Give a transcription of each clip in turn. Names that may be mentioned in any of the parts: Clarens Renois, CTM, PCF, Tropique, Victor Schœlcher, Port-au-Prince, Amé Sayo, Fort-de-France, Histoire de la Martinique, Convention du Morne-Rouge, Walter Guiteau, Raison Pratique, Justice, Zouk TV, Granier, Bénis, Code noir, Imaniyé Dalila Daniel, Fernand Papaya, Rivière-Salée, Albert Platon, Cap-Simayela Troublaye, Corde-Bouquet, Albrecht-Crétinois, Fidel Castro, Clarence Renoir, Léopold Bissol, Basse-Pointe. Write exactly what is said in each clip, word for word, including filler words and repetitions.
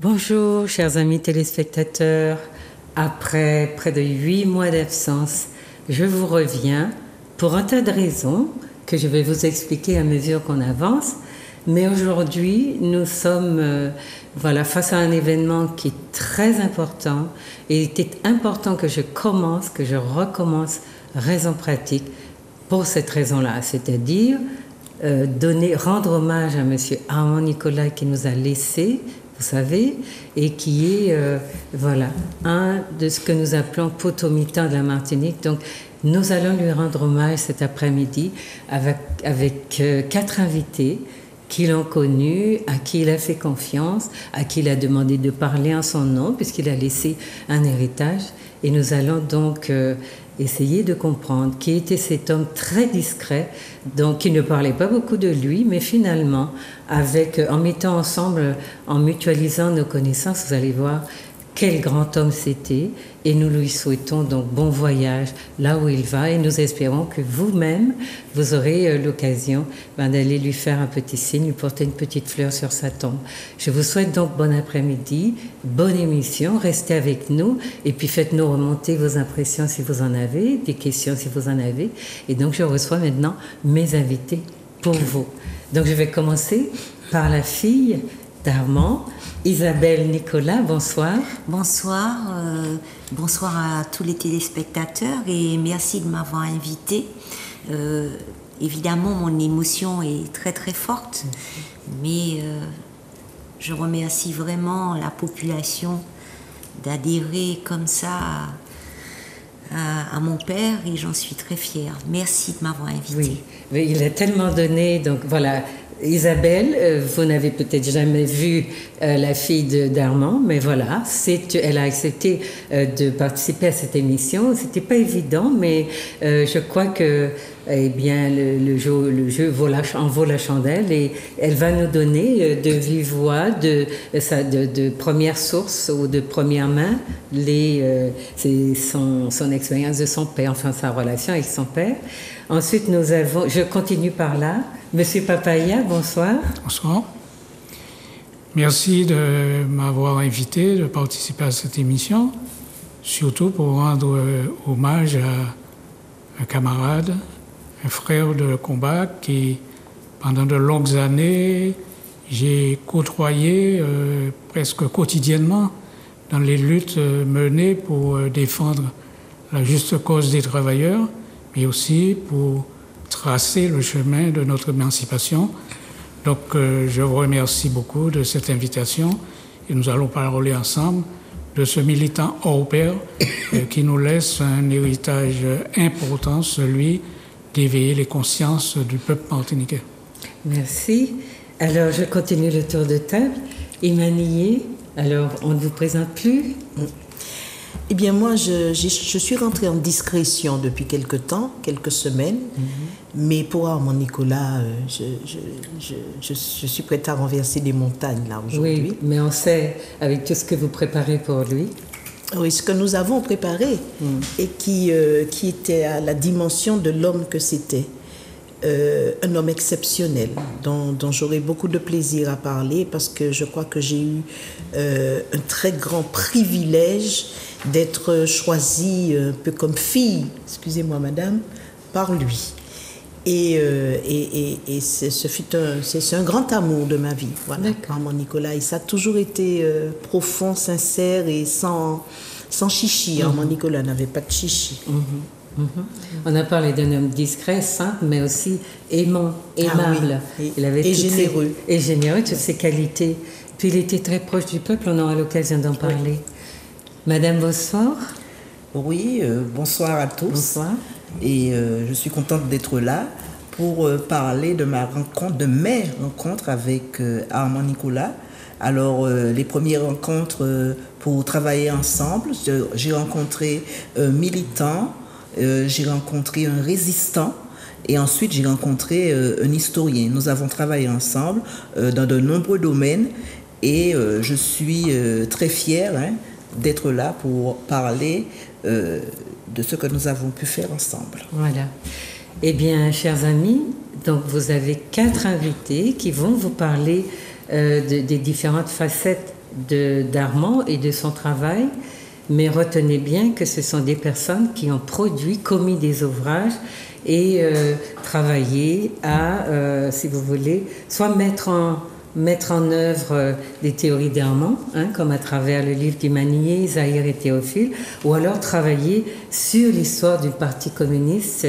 Bonjour chers amis téléspectateurs, après près de huit mois d'absence, je vous reviens pour un tas de raisons que je vais vous expliquer à mesure qu'on avance. Mais aujourd'hui, nous sommes euh, voilà, face à un événement qui est très important et il était important que je commence, que je recommence Raison Pratique pour cette raison-là, c'est-à-dire euh, donner, rendre hommage à M. Armand Nicolas qui nous a laissé, vous savez, et qui est euh, voilà, un de ce que nous appelons potomitan de la Martinique. Donc, nous allons lui rendre hommage cet après-midi avec, avec euh, quatre invités qui l'ont connu, à qui il a fait confiance, à qui il a demandé de parler en son nom, puisqu'il a laissé un héritage. Et nous allons donc euh, essayer de comprendre qui était cet homme très discret, donc qui ne parlait pas beaucoup de lui, mais finalement, avec, en mettant ensemble, en mutualisant nos connaissances, vous allez voir quel grand homme c'était. Et nous lui souhaitons donc bon voyage là où il va et nous espérons que vous-même, vous aurez l'occasion ben, d'aller lui faire un petit signe, lui porter une petite fleur sur sa tombe. Je vous souhaite donc bon après-midi, bonne émission, restez avec nous et puis faites-nous remonter vos impressions si vous en avez, des questions si vous en avez. Et donc je reçois maintenant mes invités pour vous. Donc je vais commencer par la fille d'Armand, Isabelle Nicolas, bonsoir. Bonsoir, euh, bonsoir à tous les téléspectateurs et merci de m'avoir invitée. Euh, évidemment, mon émotion est très très forte, mais euh, je remercie vraiment la population d'adhérer comme ça à, à, à mon père et j'en suis très fière. Merci de m'avoir invitée. Oui, mais il a tellement donné, donc voilà. Isabelle, euh, vous n'avez peut-être jamais vu euh, la fille d'Armand, mais voilà, elle a accepté euh, de participer à cette émission. C'était pas évident, mais euh, je crois que eh bien, le, le jeu, le jeu vaut la, en vaut la chandelle et elle va nous donner de vive voix, de, de, de première source ou de première main, les, euh, c'est son, son expérience de son père, enfin sa relation avec son père. Ensuite, nous avons, je continue par là, Monsieur Papaya, bonsoir. Bonsoir. Merci de m'avoir invité de participer à cette émission, surtout pour rendre euh, hommage à un camarade, un frère de combat qui, pendant de longues années, j'ai côtoyé euh, presque quotidiennement dans les luttes menées pour euh, défendre la juste cause des travailleurs, mais aussi pour tracer le chemin de notre émancipation. Donc euh, je vous remercie beaucoup de cette invitation et nous allons parler ensemble de ce militant hors pair euh, qui nous laisse un héritage important, celui d'éveiller les consciences du peuple martiniquais. Merci. Alors, je continue le tour de table. Imanyé, alors, on ne vous présente plus? Eh bien, moi, je, je, je suis rentrée en discrétion depuis quelques temps, quelques semaines. Mm-hmm. Mais pour Armand Nicolas, je, je, je, je, je suis prête à renverser des montagnes, là, aujourd'hui. Oui, mais on sait, avec tout ce que vous préparez pour lui. Oui, ce que nous avons préparé mm. et qui, euh, qui était à la dimension de l'homme que c'était. Euh, un homme exceptionnel dont, dont j'aurai beaucoup de plaisir à parler parce que je crois que j'ai eu euh, un très grand privilège d'être choisie un peu comme fille, excusez-moi madame, par lui. Et, euh, et, et, et c'est ce fut un, c'est un grand amour de ma vie, voilà, Armand Nicolas. Et ça a toujours été euh, profond, sincère et sans, sans chichi. Mm-hmm. Armand Nicolas n'avait pas de chichi. Mm-hmm. Mm-hmm. On a parlé d'un homme discret, simple, mais aussi aimant, aimable. Ah oui. et, il avait et généreux. Ses, et généreux, toutes ouais. ses qualités. Puis il était très proche du peuple, on aura l'occasion d'en parler. Oui. Madame Bosphore. Oui, euh, bonsoir à tous. Bonsoir. Et euh, je suis contente d'être là pour euh, parler de ma rencontre, de mes rencontres avec euh, Armand Nicolas. Alors, euh, les premières rencontres euh, pour travailler ensemble, j'ai rencontré euh, militants. Euh, j'ai rencontré un résistant et ensuite j'ai rencontré euh, un historien. Nous avons travaillé ensemble euh, dans de nombreux domaines et euh, je suis euh, très fière hein, d'être là pour parler euh, de ce que nous avons pu faire ensemble. Voilà. Eh bien, chers amis, donc vous avez quatre invités qui vont vous parler euh, de, des différentes facettes de, d'Armand et de son travail, mais retenez bien que ce sont des personnes qui ont produit, commis des ouvrages et euh, travaillé à, euh, si vous voulez, soit mettre en, mettre en œuvre euh, des théories d'Armand, hein, comme à travers le livre d'Imanyé, Zahir et Théophile, ou alors travailler sur l'histoire du Parti communiste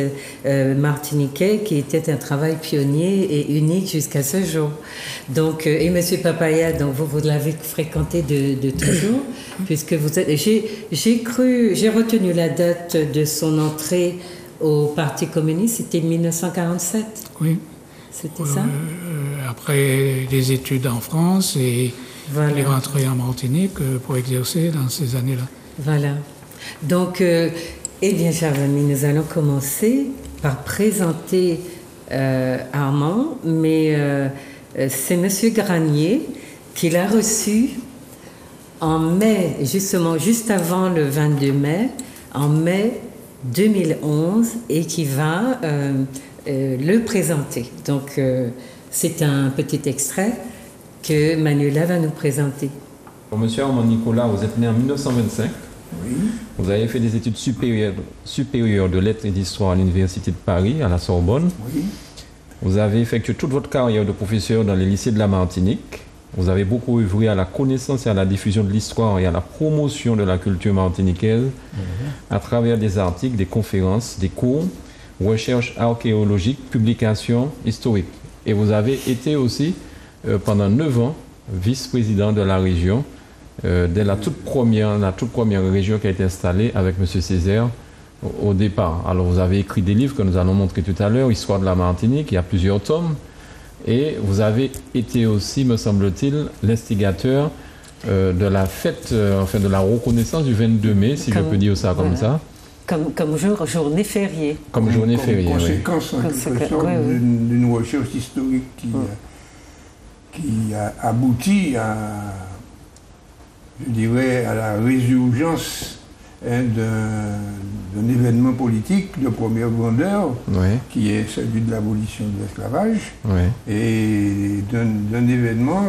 euh, martiniquais, qui était un travail pionnier et unique jusqu'à ce jour. Donc, euh, et Monsieur Papaya, donc vous, vous l'avez fréquenté de, de toujours, puisque vous êtes... J'ai, j'ai cru, j'ai retenu la date de son entrée au Parti communiste, c'était mille neuf cent quarante-sept. Oui. C'était ça. Euh, après des études en France, et voilà. Il est rentré en Martinique pour exercer dans ces années-là. Voilà. Donc, euh, eh bien, chers amis, nous allons commencer par présenter euh, Armand, mais euh, c'est Monsieur Granier qui l'a reçu en mai, justement, juste avant le vingt-deux mai, en mai deux mille onze, et qui va euh, euh, le présenter. Donc, euh, c'est un petit extrait que Manuela va nous présenter. Bon, monsieur Armand Nicolas, vous êtes né en mille neuf cent vingt-cinq. Oui. Vous avez fait des études supérieures, supérieures de lettres et d'histoire à l'Université de Paris, à la Sorbonne. Oui. Vous avez effectué toute votre carrière de professeur dans les lycées de la Martinique. Vous avez beaucoup œuvré à la connaissance et à la diffusion de l'histoire et à la promotion de la culture martiniquaise mmh. à travers des articles, des conférences, des cours, recherches archéologiques, publications historiques. Et vous avez été aussi, euh, pendant neuf ans, vice-président de la région, euh, dès la toute, première, la toute première région qui a été installée avec M. Césaire au, au départ. Alors vous avez écrit des livres que nous allons montrer tout à l'heure, Histoire de la Martinique, il y a plusieurs tomes. Et vous avez été aussi, me semble-t-il, l'instigateur euh, de la fête, euh, enfin de la reconnaissance du vingt-deux mai, si comme, je peux dire ça comme voilà. ça. Comme, comme jour, journée fériée. Comme, comme journée fériée, comme conséquence, oui. Conséquence d'une ouais, ouais. recherche historique qui, ouais. qui a abouti à, je dirais, à la résurgence hein, d'un événement politique de première grandeur, oui. qui est celui de l'abolition de l'esclavage, oui. et d'un événement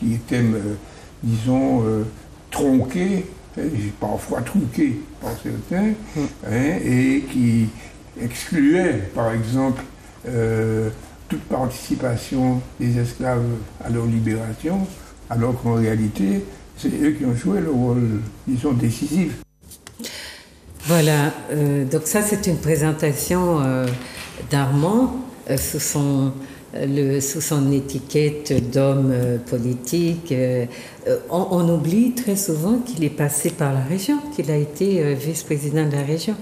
qui, qui était, euh, disons, euh, tronqué, hein, parfois truqué par certains, oui. hein, et qui excluait, par exemple, euh, toute participation des esclaves à leur libération, alors qu'en réalité, c'est eux qui ont joué le rôle, disons, décisif. Voilà, euh, donc ça c'est une présentation euh, d'Armand euh, sous son, euh, le, sous son étiquette d'homme euh, politique. Euh, on, on oublie très souvent qu'il est passé par la région, qu'il a été euh, vice-président de la région.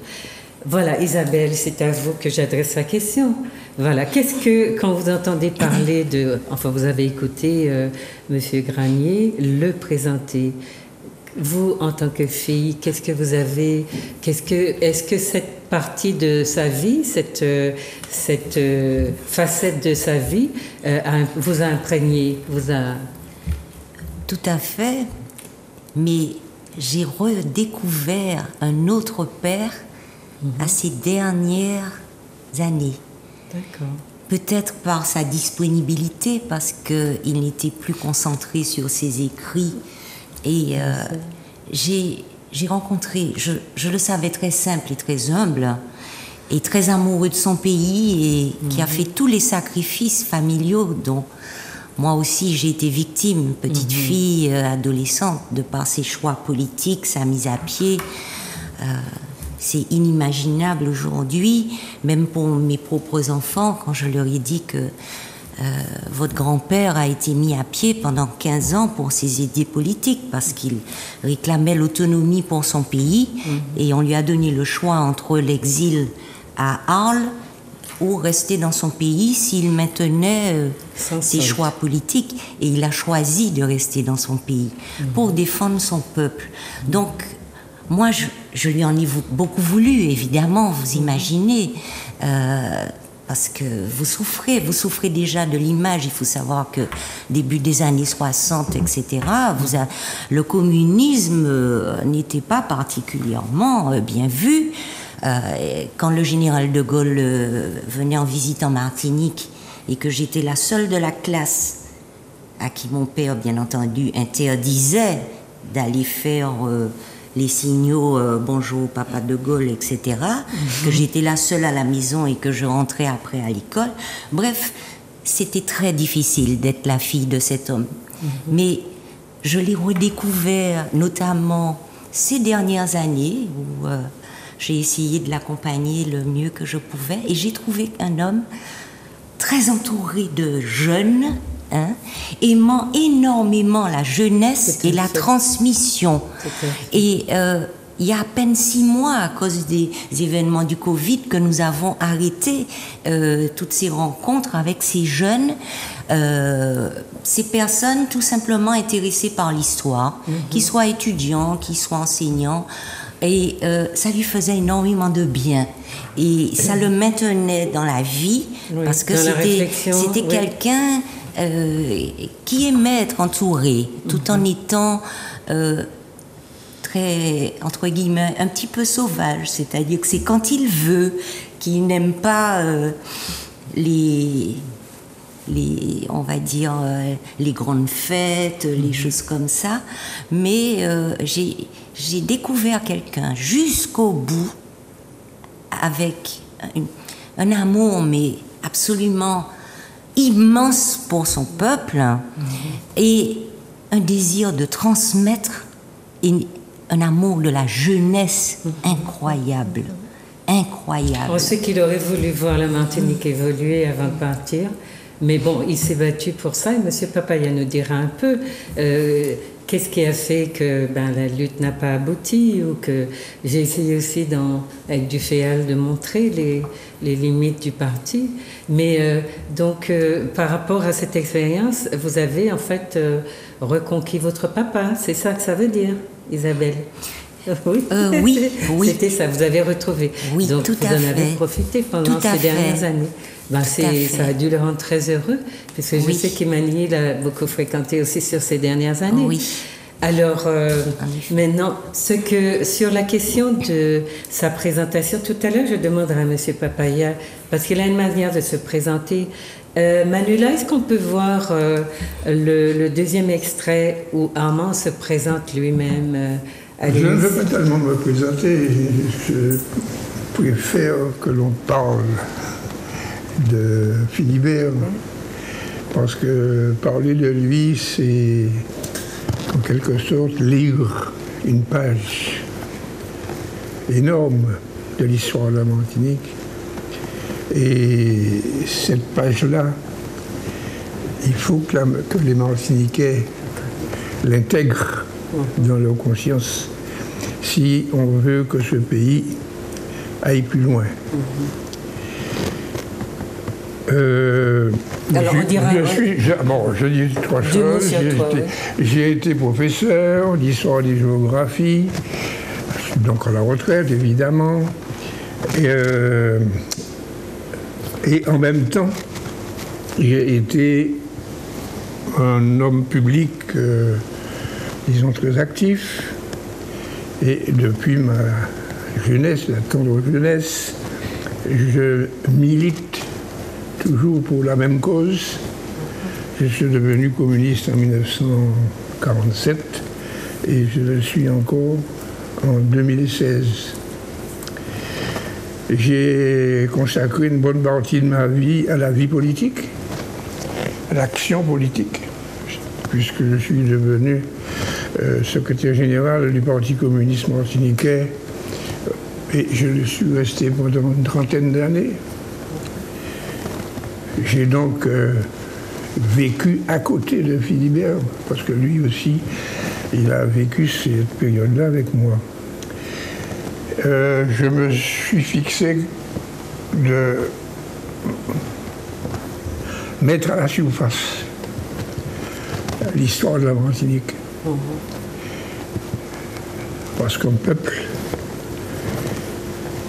Voilà, Isabelle, c'est à vous que j'adresse la question. Voilà, qu'est-ce que, quand vous entendez parler de... Enfin, vous avez écouté euh, Monsieur Granier le présenter. Vous, en tant que fille, qu'est-ce que vous avez, qu'est-ce que, est-ce que cette partie de sa vie, cette, cette euh, facette de sa vie, euh, a, vous a imprégné, vous a... Tout à fait, mais j'ai redécouvert un autre père mmh. à ces dernières années. D'accord. Peut-être par sa disponibilité, parce qu'il n'était plus concentré sur ses écrits. Et euh, j'ai rencontré, je, je le savais très simple et très humble, et très amoureux de son pays, et mmh. qui a fait tous les sacrifices familiaux dont moi aussi j'ai été victime, petite mmh. fille, euh, adolescente, de par ses choix politiques, sa mise à pied. Euh, C'est inimaginable aujourd'hui, même pour mes propres enfants, quand je leur ai dit que... Euh, votre grand-père a été mis à pied pendant quinze ans pour ses idées politiques parce qu'il réclamait l'autonomie pour son pays mmh. et on lui a donné le choix entre l'exil à Arles ou rester dans son pays s'il maintenait euh, ses seul. choix politiques, et il a choisi de rester dans son pays mmh. pour défendre son peuple. Mmh. Donc moi je, je lui en ai beaucoup voulu, évidemment, vous imaginez, euh, parce que vous souffrez, vous souffrez déjà de l'image. Il faut savoir que début des années soixante, et cetera, vous a, le communisme euh, n'était pas particulièrement euh, bien vu. Euh, quand le général de Gaulle euh, venait en visite en Martinique et que j'étais la seule de la classe à qui mon père, bien entendu, interdisait d'aller faire euh, les signaux euh, « Bonjour, papa de Gaulle », et cetera, mm-hmm. que j'étais là seule à la maison et que je rentrais après à l'école. Bref, c'était très difficile d'être la fille de cet homme. Mm-hmm. Mais je l'ai redécouvert, notamment ces dernières années, où euh, j'ai essayé de l'accompagner le mieux que je pouvais, et j'ai trouvé un homme très entouré de jeunes, hein, aimant énormément la jeunesse et la transmission. Et euh, il y a à peine six mois, à cause des événements du Covid, que nous avons arrêté euh, toutes ces rencontres avec ces jeunes, euh, ces personnes tout simplement intéressées par l'histoire, mmh. qu'ils soient étudiants, qu'ils soient enseignants. Et euh, ça lui faisait énormément de bien. Et ça le maintenait dans la vie, oui, parce que c'était oui. quelqu'un euh, qui aimait être entouré, tout mm-hmm. en étant euh, très, entre guillemets, un petit peu sauvage. C'est-à-dire que c'est quand il veut, qu'il n'aime pas euh, les... Les, on va dire euh, les grandes fêtes, les mmh. choses comme ça, mais euh, j'ai, j'ai découvert quelqu'un jusqu'au bout avec une, un amour mais absolument immense pour son peuple mmh. et un désir de transmettre et un amour de la jeunesse incroyable. Incroyable. On sait qu'il aurait voulu voir la Martinique mmh. évoluer avant de partir. Mais bon, il s'est battu pour ça et M. Papaya nous dira un peu euh, qu'est-ce qui a fait que ben, la lutte n'a pas abouti ou que j'ai essayé aussi dans, avec Duféal de montrer les, les limites du parti. Mais euh, donc, euh, par rapport à cette expérience, vous avez en fait euh, reconquis votre papa. C'est ça que ça veut dire, Isabelle? Oui, euh, oui, oui. C'était ça, vous avez retrouvé. Oui, donc, tout vous à en fait. avez profité pendant tout ces dernières fait. années. Ben c'est, ça a dû le rendre très heureux, parce que oui. je sais qu'Imanyé l'a beaucoup fréquenté aussi sur ces dernières années. Oui. Alors, euh, maintenant, ce que, sur la question de sa présentation, tout à l'heure, je demanderai à M. Papaya, parce qu'il a une manière de se présenter. Euh, Manuela, est-ce qu'on peut voir euh, le, le deuxième extrait où Armand se présente lui-même euh, Je ne veux pas tellement me présenter, je préfère que l'on parle de Philibert, parce que parler de lui, c'est en quelque sorte lire une page énorme de l'histoire de la Martinique. Et cette page-là, il faut que, la, que les Martiniquais l'intègrent dans leur conscience, si on veut que ce pays aille plus loin. Euh, Alors, on dira, je suis, je, bon, je dis trois choses. J'ai été, été professeur d'histoire et de géographie, donc à la retraite, évidemment. Et, euh, et en même temps, j'ai été un homme public euh, disons très actifs, et depuis ma jeunesse, la tendre jeunesse, je milite toujours pour la même cause. Je suis devenu communiste en mille neuf cent quarante-sept et je le suis encore en deux mille seize. J'ai consacré une bonne partie de ma vie à la vie politique, à l'action politique, puisque je suis devenu Euh, secrétaire général du Parti communiste martiniquais, et je le suis resté pendant une trentaine d'années. J'ai donc euh, vécu à côté de Philibert, parce que lui aussi, il a vécu cette période-là avec moi. Euh, je me suis fixé de mettre à la surface l'histoire de la Martinique. Parce qu'un peuple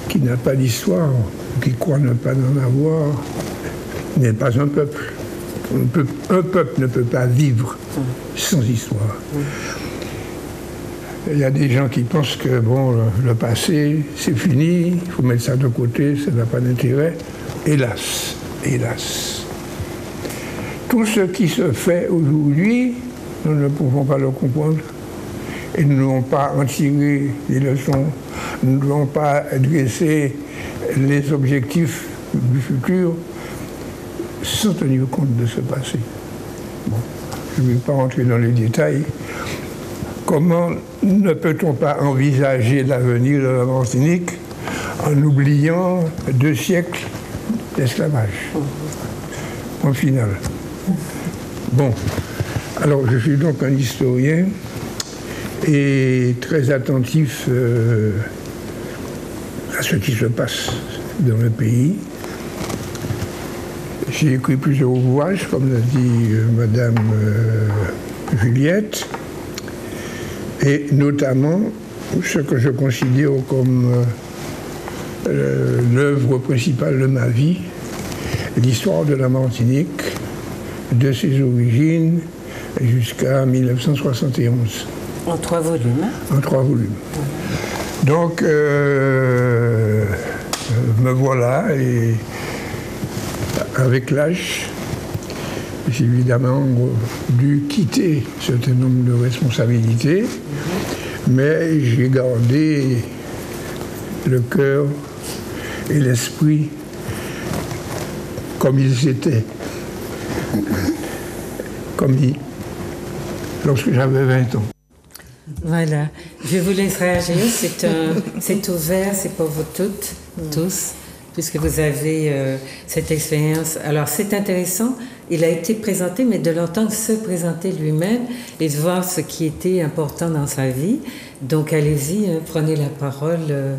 qui n'a pas d'histoire, qui croit ne pas en avoir, n'est pas un peuple. Un peuple, un peuple ne peut pas vivre sans histoire. Il y a des gens qui pensent que bon, le, le passé, c'est fini, il faut mettre ça de côté, ça n'a pas d'intérêt. Hélas, hélas. Tout ce qui se fait aujourd'hui, nous ne pouvons pas le comprendre. Et nous n'avons pas en tiré des leçons, nous n'avons pas dressé les objectifs du futur sans tenir compte de ce passé. Bon, je ne vais pas rentrer dans les détails. Comment ne peut-on pas envisager l'avenir de la Martinique en oubliant deux siècles d'esclavage? En final. Bon, alors je suis donc un historien et très attentif euh, à ce qui se passe dans le pays. J'ai écrit plusieurs ouvrages, comme l'a dit euh, Madame euh, Juliette, et notamment ce que je considère comme euh, l'œuvre principale de ma vie, l'histoire de la Martinique, de ses origines jusqu'à mille neuf cent soixante et onze. En trois volumes. En trois volumes. Donc, euh, me voilà, et avec l'âge, j'ai évidemment dû quitter un certain nombre de responsabilités, mais j'ai gardé le cœur et l'esprit comme ils étaient. Comme dit, lorsque j'avais vingt ans. Voilà, je vous laisse réagir, c'est ouvert, c'est pour vous toutes, mm. tous, puisque vous avez euh, cette expérience. Alors c'est intéressant, il a été présenté, mais de l'entendre se présenter lui-même et de voir ce qui était important dans sa vie. Donc allez-y, hein, prenez la parole euh,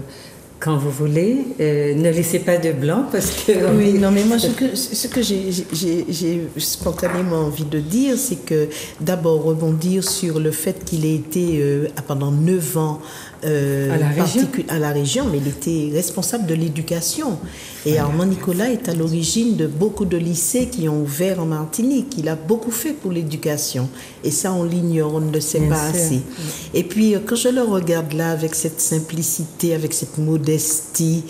quand vous voulez. Euh, ne laissez pas de blanc, parce que... Oui, non, mais moi, ce que, ce que j'ai spontanément envie de dire, c'est que d'abord rebondir sur le fait qu'il ait été euh, pendant neuf ans euh, à, la à la région, mais il était responsable de l'éducation. Et Armand Nicolas est à l'origine de beaucoup de lycées qui ont ouvert en Martinique. Il a beaucoup fait pour l'éducation. Et ça, on l'ignore, on ne le sait pas assez. Et puis, quand je le regarde là, avec cette simplicité, avec cette modernité, modestie,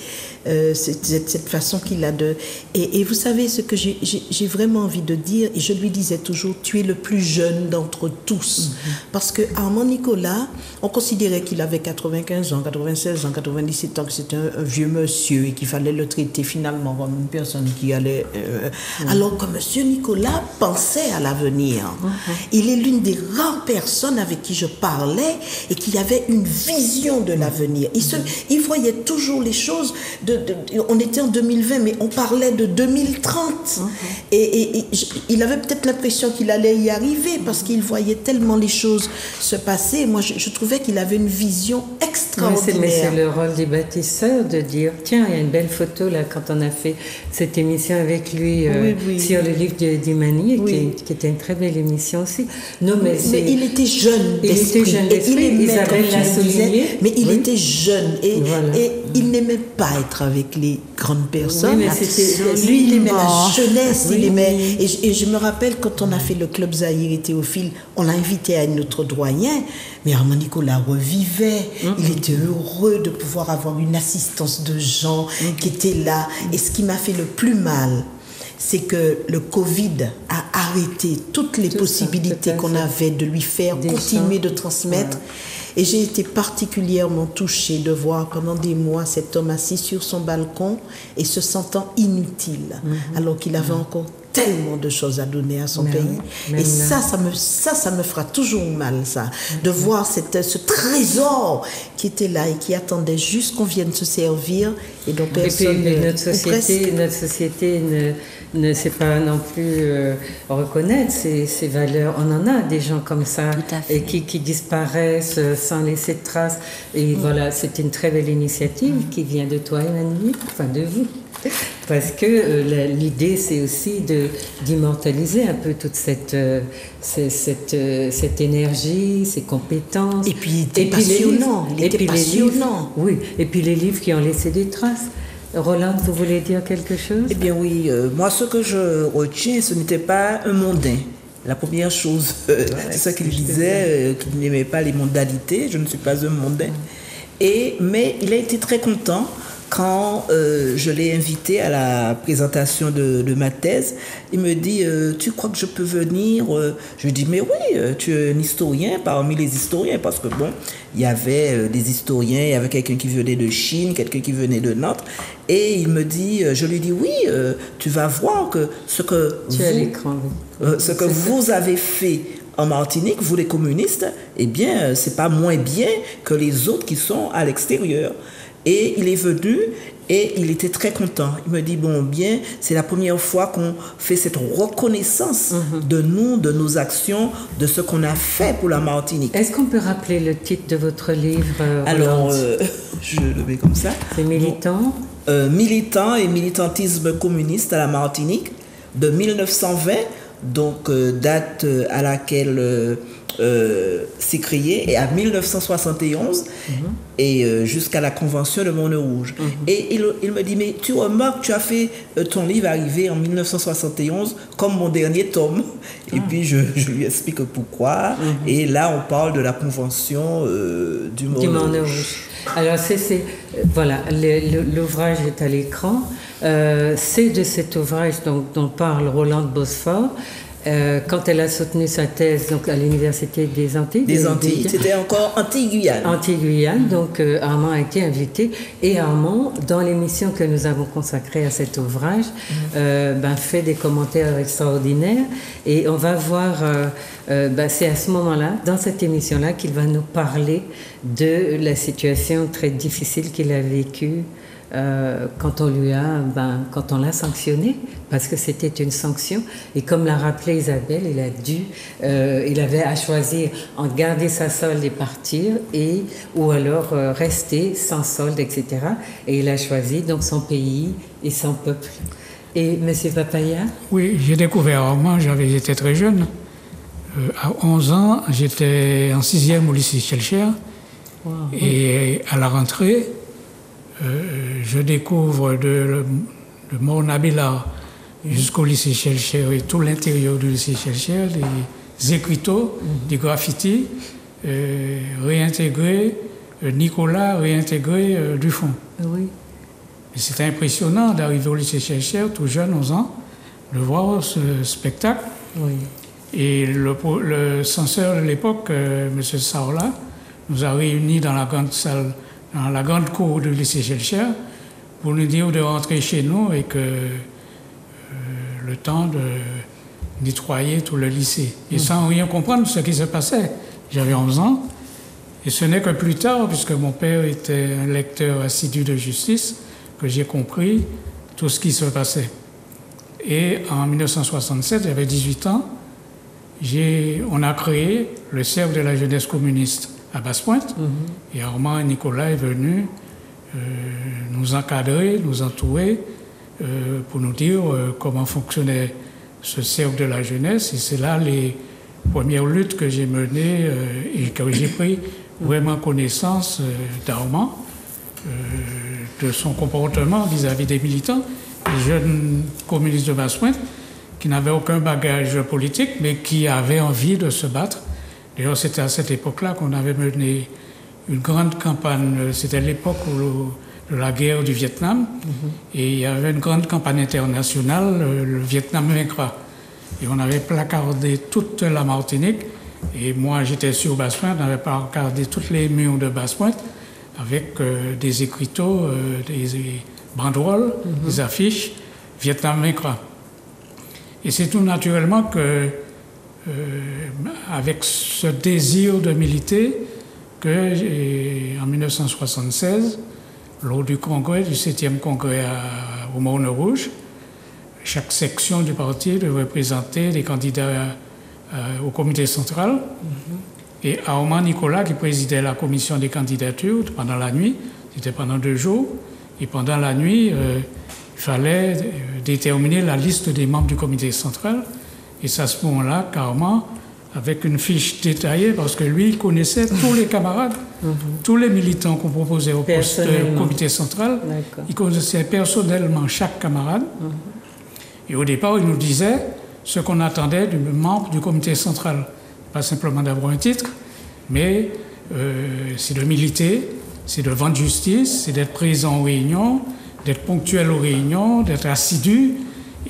euh, cette, cette façon qu'il a de... Et, et vous savez, ce que j'ai vraiment envie de dire, et je lui disais toujours, tu es le plus jeune d'entre tous. Mm-hmm. Parce que Armand Nicolas, on considérait qu'il avait quatre-vingt-quinze ans, quatre-vingt-seize ans, quatre-vingt-dix-sept ans, que c'était un, un vieux monsieur et qu'il fallait le traiter finalement comme une personne qui allait... Euh... Mm-hmm. Alors que Monsieur Nicolas pensait à l'avenir. Mm-hmm. Il est l'une des rares personnes avec qui je parlais et qui avait une vision de l'avenir. Il, se... Il voyait toujours les choses de, de, on était en deux mille vingt, mais on parlait de deux mille trente. Mm-hmm. et, et, et il avait peut-être l'impression qu'il allait y arriver parce qu'il voyait tellement les choses se passer. Moi, je, je trouvais qu'il avait une vision extraordinaire. Mais c'est le rôle des bâtisseurs de dire, tiens, il y a une belle photo là quand on a fait cette émission avec lui euh, oui, oui, sur oui. le livre d'Imanyé, oui. qui, qui était une très belle émission aussi. Non, mais, mais il était jeune d'esprit. Isabelle l'a souligné. Mais il oui. était jeune et, voilà. et il n'aimait pas être avec les grandes personnes. Oui, mais lui, il aimait la jeunesse. Oui, il aimait... oui. et, je, et je me rappelle, quand on a fait le club Zahir et Théophile, on l'a invité à notre doyen, mais Armand Nicolas revivait. Mm-hmm. Il était heureux de pouvoir avoir une assistance de gens mm-hmm. qui étaient là. Et ce qui m'a fait le plus mal, c'est que le Covid a arrêté toutes les tout possibilités qu'on avait de lui faire des continuer sens. de transmettre. Voilà. Et j'ai été particulièrement touchée de voir pendant des mois cet homme assis sur son balcon et se sentant inutile, mmh. alors qu'il avait mmh. encore tellement de choses à donner à son même, pays. Même et ça ça, me, ça, ça me fera toujours mal, ça, mmh. de voir cette, ce trésor qui était là et qui attendait juste qu'on vienne se servir et dont personne... Et puis, ne, notre société, presque... notre société ne, ne sait pas non plus euh, reconnaître ces, ces valeurs. On en a des gens comme ça et qui, qui disparaissent sans laisser de traces. Et mmh. voilà, c'est une très belle initiative mmh. qui vient de toi, Emmanuel, enfin de vous. Parce que euh, l'idée, c'est aussi d'immortaliser un peu toute cette, euh, cette, cette, euh, cette énergie, ces compétences. Et puis, il était et puis passionnant. Il était et puis passionnant. Livres, oui, et puis les livres qui ont laissé des traces. Rolande, vous voulez dire quelque chose? Eh bien oui, euh, moi ce que je retiens, ce n'était pas un mondain. La première chose, euh, voilà, c'est ça qu'il disait, euh, qu'il n'aimait pas les mondanités. Je ne suis pas un mondain. Mmh. Et, mais il a été très content Quand euh, je l'ai invité à la présentation de, de ma thèse, il me dit euh, « Tu crois que je peux venir ?» Je lui dis « Mais oui, tu es un historien parmi les historiens. » Parce que bon, il y avait euh, des historiens, il y avait quelqu'un qui venait de Chine, quelqu'un qui venait de Nantes. Et il me dit, euh, je lui dis « Oui, euh, tu vas voir que ce que, tu vous, as l'écran, oui. euh, ce que vous avez fait en Martinique, vous les communistes, eh bien, ce n'est pas moins bien que les autres qui sont à l'extérieur. » Et il est venu et il était très content. Il me dit, bon, bien, c'est la première fois qu'on fait cette reconnaissance mmh. de nous, de nos actions, de ce qu'on a fait pour la Martinique. Est-ce qu'on peut rappeler le titre de votre livre, Rolande ? Alors, euh, je le mets comme ça. C'est militant. Bon, euh, militant et militantisme communiste à la Martinique de mille neuf cent vingt, donc euh, date euh, à laquelle... Euh, Euh, s'est créé et à mille neuf cent soixante et onze mm-hmm. et euh, jusqu'à la convention de Morne-Rouge. Mm-hmm. Et il, il me dit, mais tu remarques, tu as fait euh, ton livre arrivé en mille neuf cent soixante et onze comme mon dernier tome. Ah. Et puis je, je lui explique pourquoi. Mm-hmm. Et là, on parle de la convention euh, du Morne-Rouge. Alors, c'est, c'est, voilà, le, le, l'ouvrage est à l'écran. Euh, c'est de cet ouvrage dont, dont parle Rolande Bosphore. Euh, quand elle a soutenu sa thèse donc, à l'Université des Antilles. Des Antilles, c'était encore Antilles-Guyane. Antilles-Guyane, donc euh, Armand a été invité. Et Armand, dans l'émission que nous avons consacrée à cet ouvrage, euh, ben, fait des commentaires extraordinaires. Et on va voir, euh, euh, ben, c'est à ce moment-là, dans cette émission-là, qu'il va nous parler de la situation très difficile qu'il a vécue. Euh, quand on lui a, ben, quand on l'a sanctionné, parce que c'était une sanction. Et comme l'a rappelé Isabelle, il a dû, euh, il avait à choisir en garder sa solde et partir, et ou alors euh, rester sans solde, et cetera. Et il a choisi donc son pays et son peuple. Et Monsieur Papaya? Oui, j'ai découvert. Alors moi, j'avais, j'étais très jeune. Euh, à onze ans, j'étais en sixième au lycée Schœlcher. Wow. Et à la rentrée. Euh, je découvre de, de Morne-Abélard jusqu'au lycée Schœlcher et tout l'intérieur du lycée Schœlcher, des écriteaux, mm-hmm. des graffitis, euh, réintégrés, euh, Nicolas réintégré euh, Dufond. Oui. C'était impressionnant d'arriver au lycée Schœlcher, tout jeune, onze ans, de voir ce spectacle. Oui. Et le, le censeur de l'époque, euh, M. Saola, nous a réunis dans la grande salle, dans la grande cour du lycée Schœlcher, pour nous dire de rentrer chez nous et que euh, le temps de nettoyer tout le lycée. Et mmh. sans rien comprendre ce qui se passait. J'avais onze ans, et ce n'est que plus tard, puisque mon père était un lecteur assidu de Justice, que j'ai compris tout ce qui se passait. Et en mille neuf cent soixante-sept, j'avais dix-huit ans, j'ai, on a créé le cercle de la jeunesse communiste à Basse-Pointe, mm-hmm. et Armand Nicolas est venu euh, nous encadrer, nous entourer, euh, pour nous dire euh, comment fonctionnait ce cercle de la jeunesse. Et c'est là les premières luttes que j'ai menées euh, et que j'ai pris vraiment connaissance euh, d'Armand, euh, de son comportement vis-à-vis des militants, des jeunes communistes de Basse-Pointe, qui n'avaient aucun bagage politique, mais qui avaient envie de se battre. D'ailleurs, c'était à cette époque-là qu'on avait mené une grande campagne. C'était l'époque de la guerre du Vietnam. Mm-hmm. Et il y avait une grande campagne internationale, le Vietnam vaincra. Et on avait placardé toute la Martinique. Et moi, j'étais sur Basse-Pointe, on avait placardé toutes les murs de Basse-Pointe avec euh, des écriteaux, euh, des banderoles, mm-hmm. des affiches, Vietnam vaincra. Et c'est tout naturellement que... Euh, avec ce désir de militer que, j'ai, en mille neuf cent soixante-seize, lors du congrès, du septième congrès à, au Morne-Rouge, chaque section du parti devait présenter des candidats euh, au comité central. Mm-hmm. Et Armand Nicolas, qui présidait la commission des candidatures pendant la nuit, c'était pendant deux jours, et pendant la nuit, euh, il fallait déterminer la liste des membres du comité central. Et c'est à ce moment-là qu'Armand, avec une fiche détaillée, parce que lui, il connaissait tous les camarades, mm-hmm. tous les militants qu'on proposait au poste au comité central. D'accord. Il connaissait personnellement chaque camarade. Mm-hmm. Et au départ, il nous disait ce qu'on attendait du membre du comité central. Pas simplement d'avoir un titre, mais euh, c'est de militer, c'est de vendre justice, c'est d'être présent aux réunions, d'être ponctuel aux réunions, d'être assidu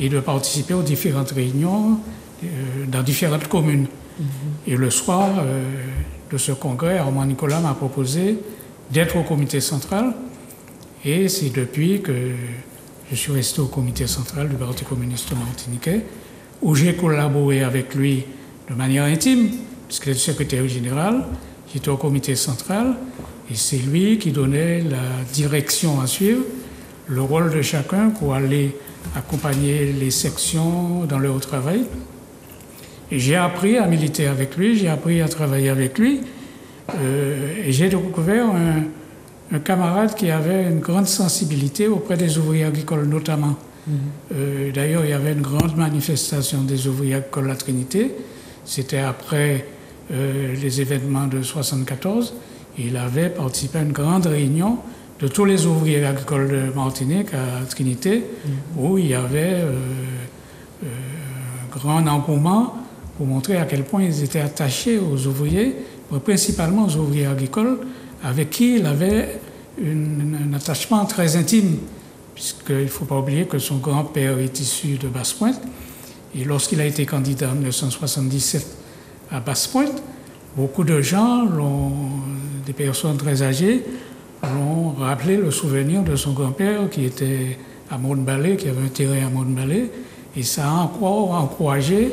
et de participer aux différentes réunions euh, dans différentes communes. Mm-hmm. Et le soir euh, de ce congrès, Armand Nicolas m'a proposé d'être au comité central. Et c'est depuis que je suis resté au comité central du Parti communiste martiniquais, où j'ai collaboré avec lui de manière intime, puisqu'il était secrétaire général, j'étais au comité central, et c'est lui qui donnait la direction à suivre, le rôle de chacun pour aller accompagner les sections dans leur travail. Et j'ai appris à militer avec lui, j'ai appris à travailler avec lui, euh, et j'ai découvert un... un camarade qui avait une grande sensibilité auprès des ouvriers agricoles notamment. Mm-hmm. euh, D'ailleurs, il y avait une grande manifestation des ouvriers agricoles à Trinité. C'était après euh, les événements de soixante-quatorze. Il avait participé à une grande réunion de tous les ouvriers agricoles de Martinique à Trinité, mm-hmm. où il y avait euh, euh, un grand engouement pour montrer à quel point ils étaient attachés aux ouvriers, principalement aux ouvriers agricoles, avec qui il avait une, un attachement très intime, puisqu'il ne faut pas oublier que son grand-père est issu de Basse-Pointe. Et lorsqu'il a été candidat en mille neuf cent soixante-dix-sept à Basse-Pointe, beaucoup de gens, des personnes très âgées, l'ont rappelé le souvenir de son grand-père qui était à Morne-Balais, qui avait un terrain à Morne-Balais, et ça a encore encouragé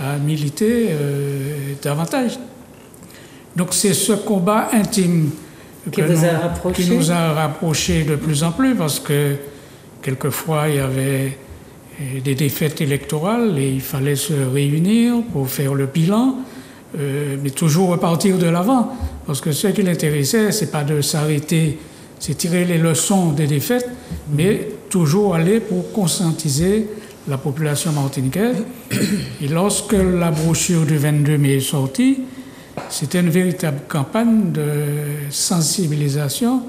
à militer euh, davantage. Donc c'est ce combat intime qui, nous, a qui nous a rapprochés de plus en plus, parce que quelquefois il y avait des défaites électorales et il fallait se réunir pour faire le bilan, euh, mais toujours repartir de l'avant, parce que ce qui l'intéressait, c'est pas de s'arrêter, c'est tirer les leçons des défaites, mais toujours aller pour conscientiser la population martiniquaise. Et lorsque la brochure du vingt-deux mai est sortie, c'était une véritable campagne de sensibilisation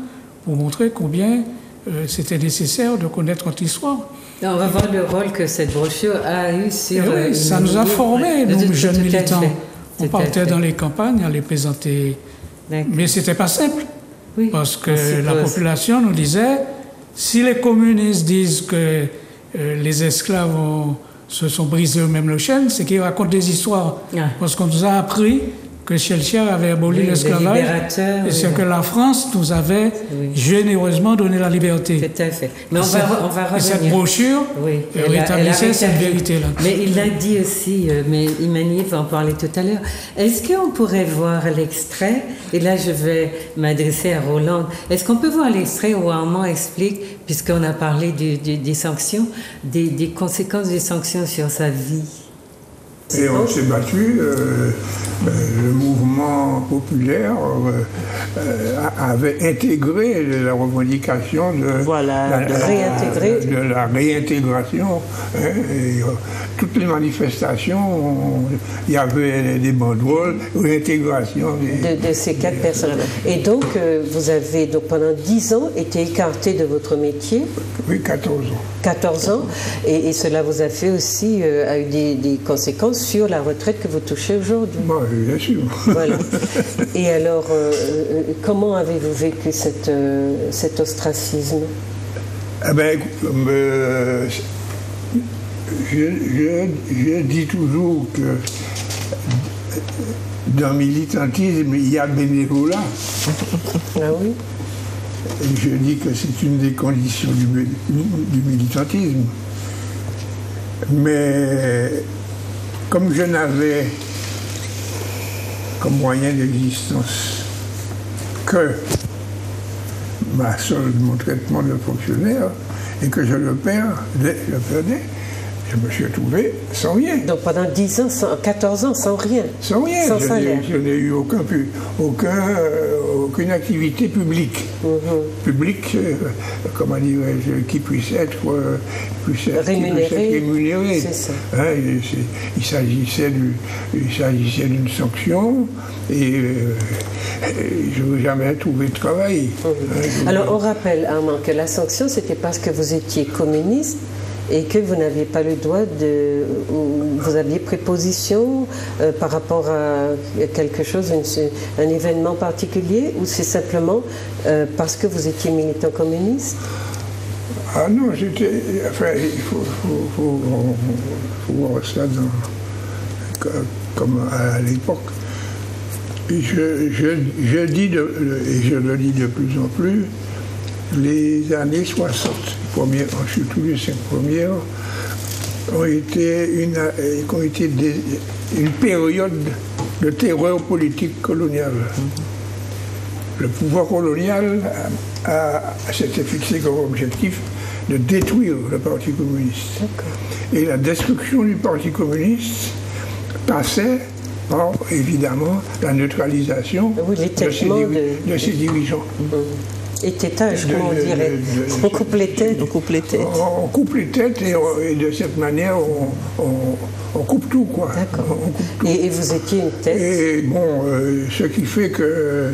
pour montrer combien euh, c'était nécessaire de connaître notre histoire. On va voir le rôle que cette brochure a eu sur... Et oui, ça nous a formés, nous, jeunes militants. On partait dans les campagnes à les présenter. Mais ce n'était pas simple, oui, parce que la population nous disait, si les communistes disent que euh, les esclaves ont, se sont brisés eux-mêmes le chêne, c'est qu'ils racontent des histoires. Ah. Parce qu'on nous a appris que Schœlcher avait aboli oui, l'esclavage et oui, ce oui. que la France nous avait oui. généreusement donné la liberté. Tout à fait. Mais on va, on va revenir. Et cette brochure oui. rétablissait cette vérité-là. Mais il l'a dit aussi, mais Imanyé va en parler tout à l'heure. Est-ce qu'on pourrait voir l'extrait? Et là, je vais m'adresser à Rolande. Est-ce qu'on peut voir l'extrait où Armand explique, puisqu'on a parlé du, du, des sanctions, des, des conséquences des sanctions sur sa vie? Et on s'est battu, euh, euh, le mouvement populaire euh, euh, avait intégré la revendication de, voilà, la, de, la, de la réintégration. Hein, et, euh, toutes les manifestations, il y avait des banderoles, réintégration. Des, de, de ces quatre des, personnes. Et donc, euh, vous avez donc, pendant dix ans été écarté de votre métier? Oui, quatorze ans. quatorze ans, et, et cela vous a fait aussi euh, a eu des, des conséquences sur la retraite que vous touchez aujourd'hui. Bah, bien sûr. Voilà. Et alors, euh, comment avez-vous vécu cette, euh, cet ostracisme? Eh ben, euh, je, je, je dis toujours que dans le militantisme, il y a bénévolat. Ah oui. Je dis que c'est une des conditions du, du militantisme. Mais comme je n'avais comme moyen d'existence que ma solde, mon traitement de fonctionnaire, et que je le perds, je le perdais, je me suis retrouvé sans rien. Donc pendant dix ans, sans, quatorze ans, sans rien. Sans rien, sans salaire. Je n'ai eu aucun, aucun, aucune activité publique. Mm-hmm. Publique, euh, comment dirais-je, qui puisse être, euh, puisse être rémunérée. C'est ça. Hein, il s'agissait d'une sanction et euh, je n'ai jamais trouvé de travail. Mm-hmm. Hein, alors on rappelle, Armand, que la sanction, c'était parce que vous étiez communiste et que vous n'aviez pas le droit de... Vous aviez préposition euh, par rapport à quelque chose, une, un événement particulier, ou c'est simplement euh, parce que vous étiez militant communiste? Ah non, j'étais... Enfin, il faut, faut, faut, faut voir ça dans, comme à l'époque. Je, je, je dis, de, et je le dis de plus en plus, les années soixante, premières, surtout les cinq premières, ont été une, ont été des, une période de terreur politique coloniale. Le pouvoir colonial s'était fixé comme objectif de détruire le Parti communiste. Et la destruction du Parti communiste passait par, évidemment, la neutralisation oui, de, ses de... de ses dirigeants. Ététage, comment on dirait. De, de, on complétait. On complétait. On, on complétait et, on, et de cette manière, on, on, on coupe tout, quoi. D'accord. Et, et vous étiez une tête. Et bon, euh, ce qui fait que euh,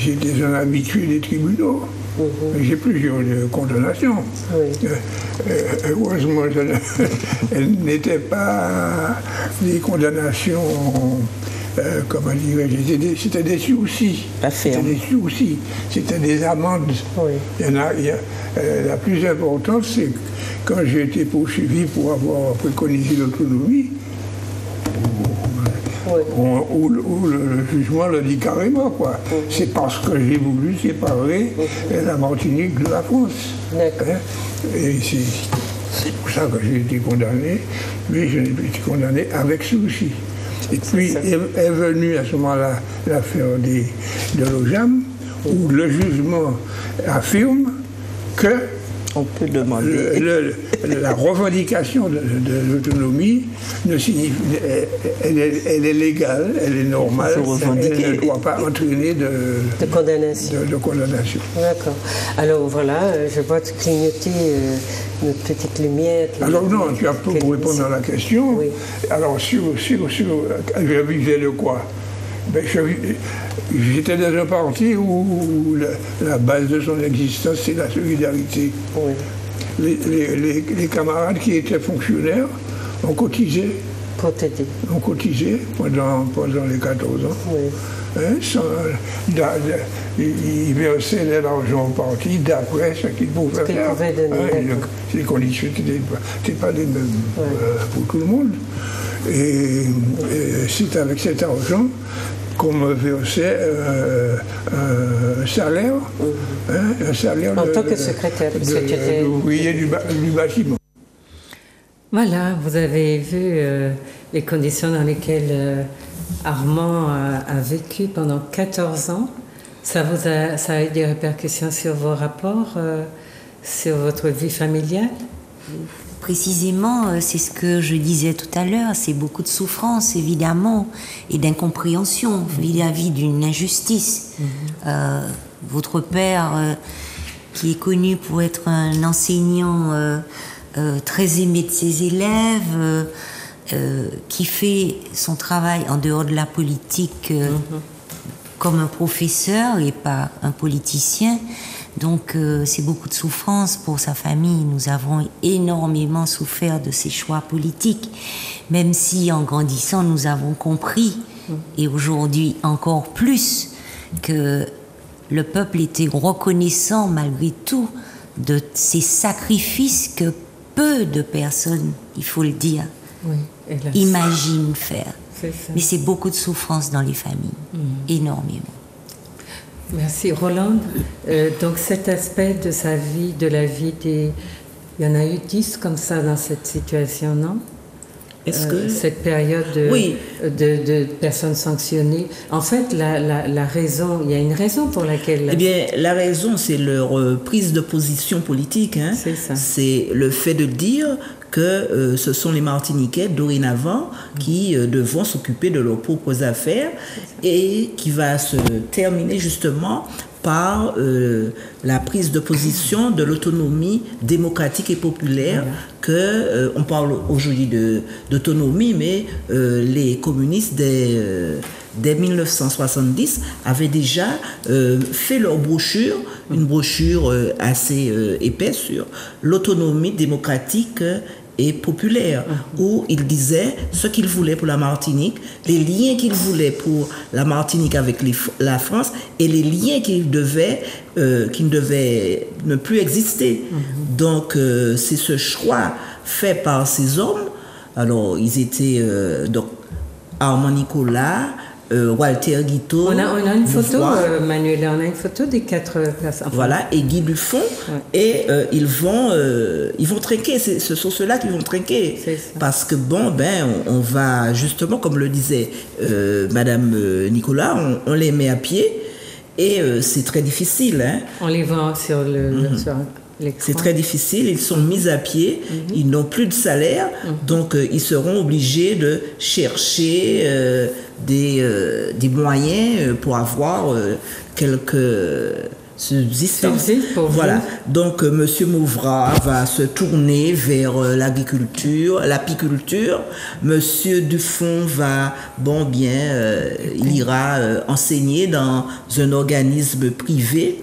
j'étais un habitué des tribunaux. Mm-hmm. J'ai plusieurs condamnations. Oui. Euh, heureusement, elles n'étaient pas des condamnations... Euh, comment dirais-je, c'était des sursis. C'était des sursis, c'était des amendes. Oui. Il y en a, il y a, euh, la plus importante, c'est quand j'ai été poursuivi pour avoir préconisé l'autonomie, oui. où, où, où le, le jugement le dit carrément, quoi. Oui. C'est parce que j'ai voulu séparer oui. la Martinique de la France. Hein? Et c'est pour ça que j'ai été condamné, mais j'ai été condamné avec sursis. Et puis est, est venue à ce moment-là l'affaire de l'O J A M, où le jugement affirme que on peut demander. Le, le, la revendication de, de l'autonomie, ne signifie, elle, elle, elle est légale, elle est normale, elle ne doit pas entraîner de, de condamnation. De, de condamnation. D'accord. Alors voilà, je vois clignoter euh, notre petite lumière. Alors non, tu as peu pour répondre à la question. Oui. Alors sur, sur, sur, je vivais de quoi? Ben, j'étais dans un parti où la, la base de son existence, c'est la solidarité. Oui. Les, les, les, les camarades qui étaient fonctionnaires ont cotisé. Protégé. Ont cotisé pendant, pendant les quatorze ans. Oui. Hein, sans, da, da, ils versaient de l'argent au parti d'après ce qu'ils pouvaient ce faire. Qu hein, le, les conditions n'étaient pas les mêmes oui. euh, pour tout le monde. Et, et c'est avec cet argent qu'on me versait euh, un salaire, hein, un salaire en de, tant que secrétaire, de, d'ouvrier du, du bâtiment. Voilà, vous avez vu euh, les conditions dans lesquelles euh, Armand a, a vécu pendant quatorze ans. Ça, vous a, ça a eu des répercussions sur vos rapports, euh, sur votre vie familiale? Précisément, c'est ce que je disais tout à l'heure, c'est beaucoup de souffrance, évidemment, et d'incompréhension vis-à-vis d'une injustice. Mm-hmm. euh, votre père, euh, qui est connu pour être un enseignant euh, euh, très aimé de ses élèves, euh, euh, qui fait son travail en dehors de la politique euh, mm-hmm. comme un professeur et pas un politicien, donc euh, c'est beaucoup de souffrance pour sa famille. Nous avons énormément souffert de ses choix politiques, même si en grandissant nous avons compris, et aujourd'hui encore plus, que le peuple était reconnaissant malgré tout de ces sacrifices que peu de personnes, il faut le dire, oui, hélas. Imaginent faire. Mais c'est beaucoup de souffrance dans les familles, mmh. énormément. Merci Rolande. Euh, donc cet aspect de sa vie, de la vie des... Il y en a eu dix comme ça dans cette situation, non? Est-ce euh, que... Cette période de, oui. de, de personnes sanctionnées. En fait, la, la, la raison, il y a une raison pour laquelle... Eh bien, la raison, c'est leur euh, prise de position politique. Hein. C'est ça. C'est le fait de dire... que euh, ce sont les Martiniquais dorénavant qui euh, devront s'occuper de leurs propres affaires, et qui va se terminer justement par euh, la prise de position de l'autonomie démocratique et populaire, voilà. que euh, on parle aujourd'hui de d'autonomie, mais euh, les communistes des, euh, dès mille neuf cent soixante-dix, avaient déjà euh, fait leur brochure, une brochure euh, assez euh, épaisse sur l'autonomie démocratique euh, et populaire, où ils disaient ce qu'ils voulaient pour la Martinique, les liens qu'ils voulaient pour la Martinique avec les, la France, et les liens qu'ils devaient, euh, qui ne devaient ne plus exister. Donc euh, c'est ce choix fait par ces hommes. Alors ils étaient euh, donc Armand Nicolas, euh, Walter Guiteau. On a, on a une photo, euh, Manuela, on a une photo des quatre personnes. Voilà, et Guy Dufond. Ouais. Et euh, ils vont, euh, ils vont trinquer. Ce sont ceux-là qui vont trinquer. Parce que bon, ben, on, on va justement, comme le disait euh, Madame Nicolas, on, on les met à pied et euh, c'est très difficile. Hein. On les vend sur le. Mm-hmm. sur... C'est très difficile, ils sont mis à pied, mm-hmm. ils n'ont plus de salaire, mm-hmm. donc euh, ils seront obligés de chercher euh, des, euh, des moyens euh, pour avoir euh, quelques subsistances. Voilà. Donc euh, Monsieur Mouvra va se tourner vers euh, l'agriculture, l'apiculture. Monsieur Dufond va, bon bien, euh, il ira euh, enseigner dans un organisme privé.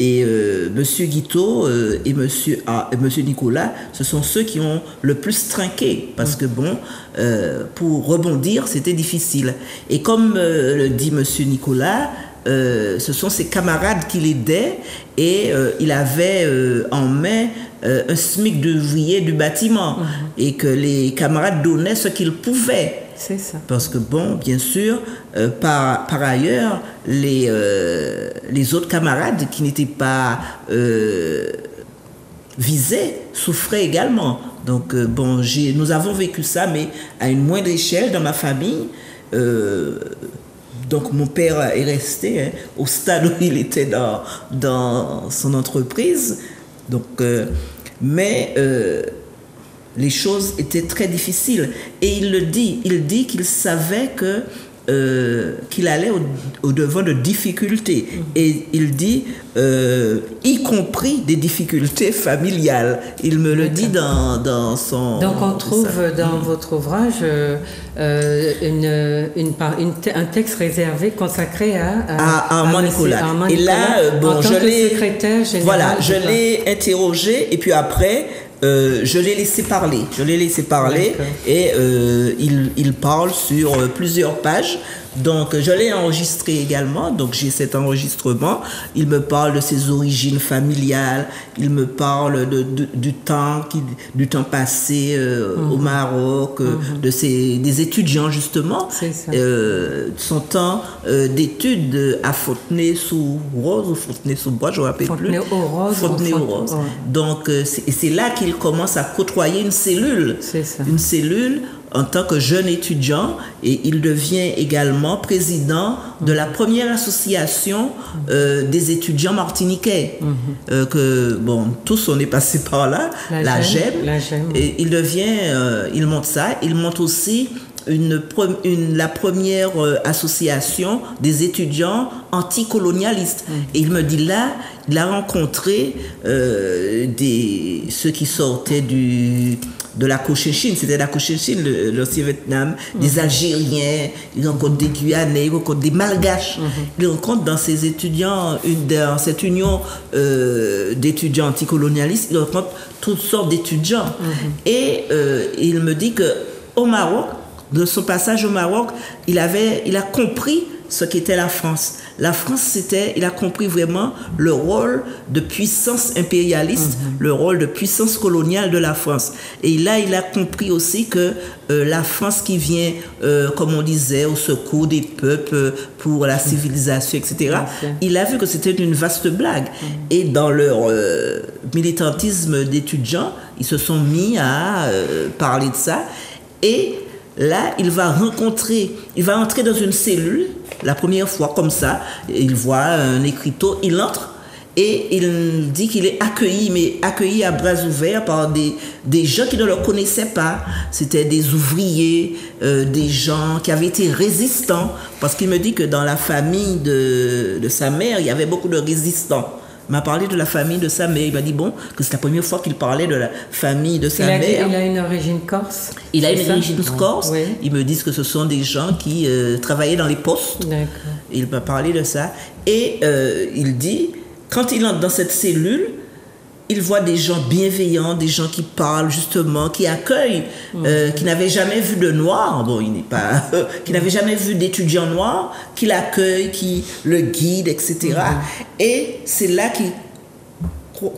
Et euh, Monsieur Guiteau euh, et Monsieur ah, Monsieur Nicolas, ce sont ceux qui ont le plus trinqué, parce que bon, euh, pour rebondir, c'était difficile. Et comme euh, le dit Monsieur Nicolas, euh, ce sont ses camarades qui l'aidaient, et euh, il avait euh, en main euh, un SMIC d'ouvrier du bâtiment, mmh. et que les camarades donnaient ce qu'ils pouvaient. C'est ça. Parce que bon, bien sûr, euh, par, par ailleurs, les, euh, les autres camarades qui n'étaient pas euh, visés souffraient également. Donc euh, bon, j'ai, nous avons vécu ça, mais à une moindre échelle dans ma famille. Euh, donc mon père est resté hein, au stade où il était dans, dans son entreprise. Donc, euh, mais... Euh, les choses étaient très difficiles. Et il le dit, il dit qu'il savait que, euh, qu'il allait au, au devant de difficultés. Et il dit, euh, y compris des difficultés familiales. Il me le dit dans, dans son... Donc on trouve ça. Dans votre ouvrage euh, une, une, une, un texte réservé, consacré à... À, à Armand Nicolas. Nicolas. Et là, euh, bon, je l'ai... Voilà, je l'ai interrogé, et puis après... Euh, je l'ai laissé parler, je l'ai laissé parler et euh, il, il parle sur euh, plusieurs pages. Donc je l'ai enregistré également, donc j'ai cet enregistrement. Il me parle de ses origines familiales, il me parle de, de, du, temps qui, du temps passé euh, mmh. au Maroc, euh, mmh. de ses, des étudiants justement, euh, son temps euh, d'études à Fontenay-sous-Roses ou Fontenay-sous-Bois, je ne me rappelle plus. Fontenay-aux-Roses. Fontenay-aux-Roses. Donc euh, c'est, et c'est là qu'il commence à côtoyer une cellule, une cellule en tant que jeune étudiant, et il devient également président de la première association euh, des étudiants martiniquais. Mm-hmm. euh, que, bon, tous on est passé par là, la, la G E M. La G E M. Et il devient, euh, il monte ça, il monte aussi une, une, la première association des étudiants anticolonialistes. Mm-hmm. Et il me dit là, il a rencontré euh, des, ceux qui sortaient du... de la Cochinchine, c'était la Cochinchine, le, l'ancien Vietnam, mm-hmm. des Algériens, ils rencontrent des Guyanais, ils rencontrent des Malgaches, mm-hmm. ils rencontrent dans ces étudiants, une, dans cette union euh, d'étudiants anticolonialistes, ils rencontrent toutes sortes d'étudiants. Mm-hmm. Et euh, il me dit qu'au Maroc, de son passage au Maroc, il, avait, il a compris ce qu'était la France. La France, c'était, il a compris vraiment le rôle de puissance impérialiste, mmh. le rôle de puissance coloniale de la France. Et là, il a compris aussi que euh, la France qui vient, euh, comme on disait, au secours des peuples pour la civilisation, et cetera, mmh. il a vu que c'était une vaste blague. Mmh. Et dans leur euh, militantisme d'étudiants, ils se sont mis à euh, parler de ça. Et là, il va rencontrer, il va entrer dans une cellule, la première fois, comme ça, il voit un écriteau, il entre et il dit qu'il est accueilli, mais accueilli à bras ouverts par des, des gens qui ne le connaissaient pas. C'était des ouvriers, euh, des gens qui avaient été résistants, parce qu'il me dit que dans la famille de, de sa mère, il y avait beaucoup de résistants. m'a parlé de la famille de sa mère. Il m'a dit bon, que c'est la première fois qu'il parlait de la famille de sa il a, mère. Il a une origine corse. Il a une origine corse. Oui. Ils me disent que ce sont des gens qui euh, travaillaient dans les postes. D'accord. Il m'a parlé de ça. Et euh, il dit, quand il entre dans cette cellule, il voit des gens bienveillants, des gens qui parlent justement, qui accueillent, euh, mmh. qui n'avaient jamais vu de noir, bon, il n'est pas, qui n'avaient jamais vu d'étudiants noirs, qui l'accueillent, qui le guident, et cetera. Mmh. Et c'est là qu'il,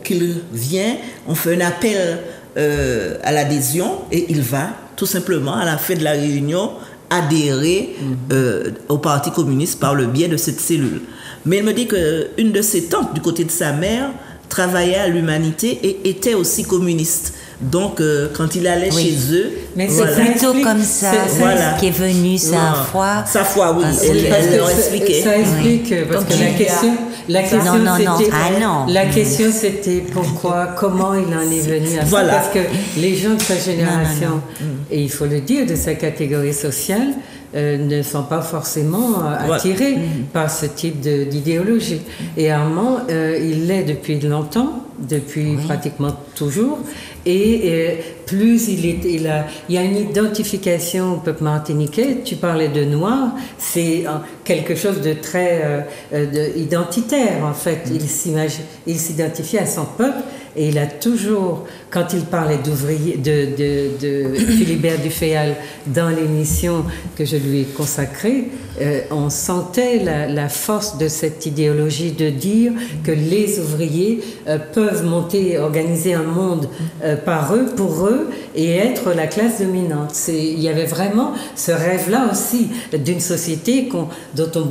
qu'il vient, on fait un appel euh, à l'adhésion et il va tout simplement à la fin de la réunion adhérer mmh. euh, au Parti communiste par le biais de cette cellule. Mais il me dit qu'une de ses tantes, du côté de sa mère, travaillait à l'Humanité et était aussi communiste. Donc, euh, quand il allait oui. chez eux... Mais c'est voilà. plutôt comme ça, c'est, voilà. qui est venu, sa foi. Sa foi, oui. Parce elle, parce elle leur expliquait. Ça explique, oui. parce Donc, que la question... La question, non, non, non. C'était, ah, la question c'était pourquoi, comment il en est venu à voilà. ça. Parce que les gens de sa génération, non, non, non. et il faut le dire, de sa catégorie sociale, euh, ne sont pas forcément euh, attirés voilà. par ce type de, d'idéologie. Et Armand, euh, il l'est depuis longtemps, depuis oui. pratiquement toujours. Et euh, plus il est, il a, il y a une identification au peuple martiniquais. Tu parlais de noir, c'est quelque chose de très euh, de, identitaire en fait. Il s'imagine, il s'identifie à son peuple et il a toujours, quand il parlait d'ouvrier, de, de, de Philibert Duféal dans l'émission que je lui ai consacrée, euh, on sentait la, la force de cette idéologie de dire que les ouvriers euh, peuvent monter, organiser un monde euh, par eux, pour eux, et être la classe dominante. C'est, il y avait vraiment ce rêve-là aussi d'une société qu'on, dont on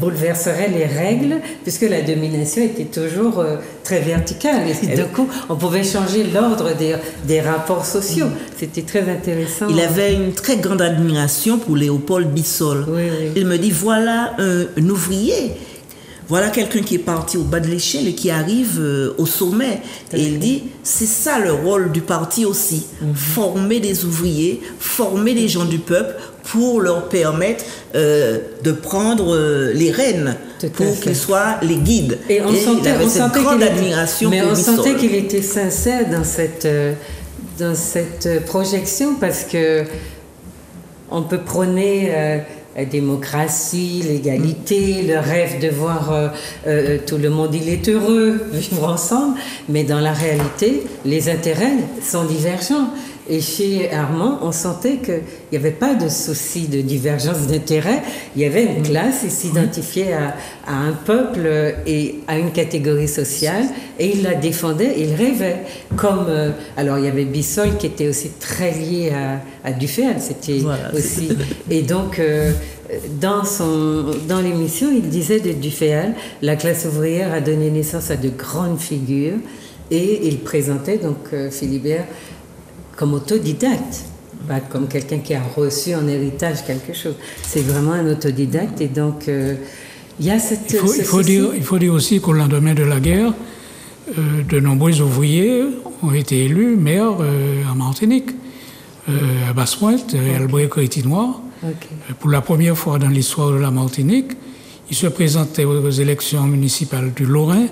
bouleverserait les règles, puisque la domination était toujours euh, très verticale. Et du coup, on pouvait changer l'ordre des, des rapports sociaux. C'était très intéressant. Il avait une très grande admiration pour Léopold Bissol. Oui, oui. Il me dit, voilà euh, un ouvrier, voilà quelqu'un qui est parti au bas de l'échelle et qui arrive euh, au sommet. T'as et il dit, c'est ça le rôle du parti aussi. Mmh. Former des ouvriers, former des gens du peuple pour leur permettre euh, de prendre euh, les rênes, tout pour qu'ils soient les guides. Et on et sentait, on sentait, qu'il, admiration mais on sentait qu'il était sincère dans cette, euh, dans cette projection, parce que on peut prôner... Euh, la démocratie, l'égalité, le rêve de voir euh, euh, tout le monde, il est heureux, vivre ensemble, mais dans la réalité, les intérêts sont divergents. Et chez Armand, on sentait qu'il n'y avait pas de souci de divergence d'intérêts. Il y avait une classe, il s'identifiait à, à un peuple et à une catégorie sociale, et il la défendait, il rêvait. Comme, euh, alors il y avait Bissol qui était aussi très lié à, à Duféal, c'était voilà, aussi... C'est... Et donc... Euh, Dans, son, dans l'émission, il disait de Duféal, la classe ouvrière a donné naissance à de grandes figures, et il présentait donc euh, Philibert comme autodidacte, pas comme quelqu'un qui a reçu en héritage quelque chose. C'est vraiment un autodidacte, et donc euh, il y a cette... Il faut, il faut, dire, il faut dire aussi qu'au lendemain de la guerre, euh, de nombreux ouvriers ont été élus maires euh, en Martinique, euh, à Basse-Pointe, okay. Albrecht-Crétinois. Okay. Pour la première fois dans l'histoire de la Martinique, il se présentait aux élections municipales du Lorrain,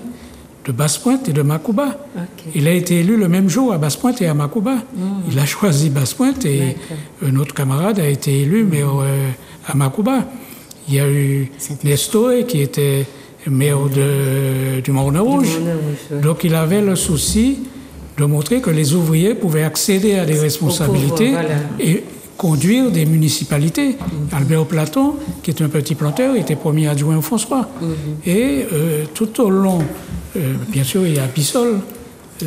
de Basse-Pointe et de Macouba. Okay. Il a été élu le même jour à Basse-Pointe et à Macouba. Mmh. Il a choisi Basse-Pointe et okay. notre camarade a été élu mmh. maire euh, à Macouba. Il y a eu Nestoé qui était maire de, du Morne-Rouge. Ouais. Donc il avait le souci de montrer que les ouvriers pouvaient accéder à des responsabilités. Pouvoir, voilà. et, conduire des municipalités. Mm-hmm. Albert Platon, qui est un petit planteur, était premier adjoint au François. Mm-hmm. Et euh, tout au long, euh, bien sûr, il y a Bissol, euh,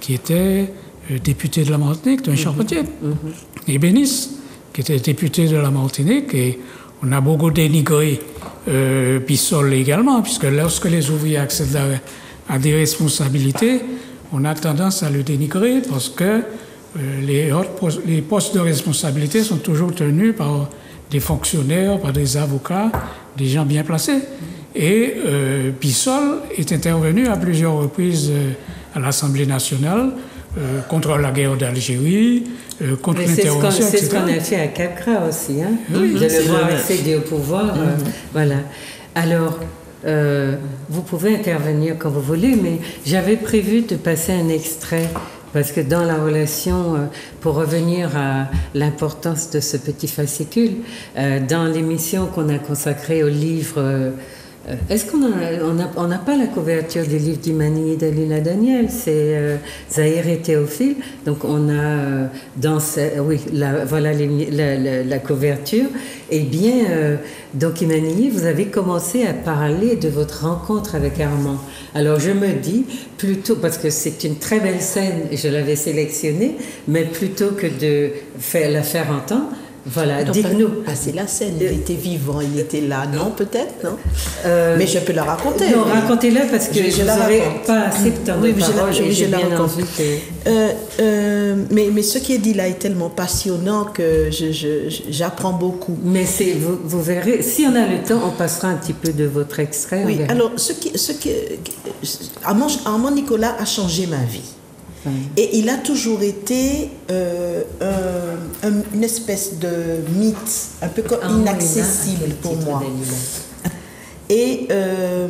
qui était euh, député de la Martinique, d'un mm-hmm. charpentier. Mm-hmm. Et Bénis, qui était député de la Martinique. Et on a beaucoup dénigré euh, Bissol également, puisque lorsque les ouvriers accèdent à, à des responsabilités, on a tendance à le dénigrer parce que Les, autres, les postes de responsabilité sont toujours tenus par des fonctionnaires, par des avocats, des gens bien placés. Et euh, Bissol est intervenu à plusieurs reprises euh, à l'Assemblée nationale euh, contre la guerre d'Algérie, euh, contre Mais l'intervention, c'est ce qu'on, c'est et cetera. Ce qu'on a fait à Capra aussi, hein, oui, de le voir accéder au pouvoir. Mmh. Euh, voilà. Alors, Euh, vous pouvez intervenir quand vous voulez, mais j'avais prévu de passer un extrait parce que dans la relation, euh, pour revenir à l'importance de ce petit fascicule, euh, dans l'émission qu'on a consacrée au livre, euh, est-ce qu'on n'a a, pas la couverture du livre d'Imanyé et Dalila Daniel, c'est euh, Zahir et Théophile, donc on a euh, dans ce, oui, la, voilà les, la, la, la couverture. Eh bien, euh, donc Imanyé, vous avez commencé à parler de votre rencontre avec Armand. Alors je me dis, plutôt, parce que c'est une très belle scène, je l'avais sélectionnée, mais plutôt que de faire, la faire entendre, voilà, dites-nous. Ah, c'est la scène, il était vivant, il était là, non, peut-être, non euh, mais je peux la raconter. Non, oui. Racontez-la parce que je n'aurais pas assez de temps de parole et j'ai bien envie que... euh, euh, mais, mais ce qui est dit là est tellement passionnant que je, je, j'apprends beaucoup. Mais c'est, vous, vous verrez, si on a le temps, on passera un petit peu de votre extrait. Oui, alors, ce qui, ce qui, Armand Nicolas a changé ma vie. Et il a toujours été euh, un, un, une espèce de mythe, un peu comme inaccessible pour moi. Et euh,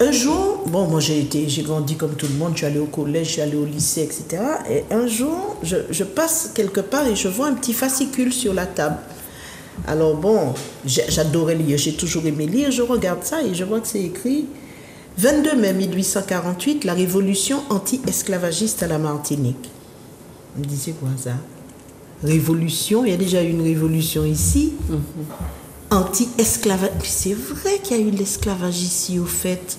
un jour, bon, moi j'ai été, j'ai grandi comme tout le monde, je suis allée au collège, je suis allée au lycée, et cetera. Et un jour, je, je passe quelque part et je vois un petit fascicule sur la table. Alors bon, j'adorais lire, j'ai toujours aimé lire, je regarde ça et je vois que c'est écrit... vingt-deux mai mille huit cent quarante-huit, la révolution anti-esclavagiste à la Martinique. On me disait quoi ça? Révolution, il y a déjà eu une révolution ici. Mm-hmm. Anti-esclavage. C'est vrai qu'il y a eu l'esclavage ici, au fait.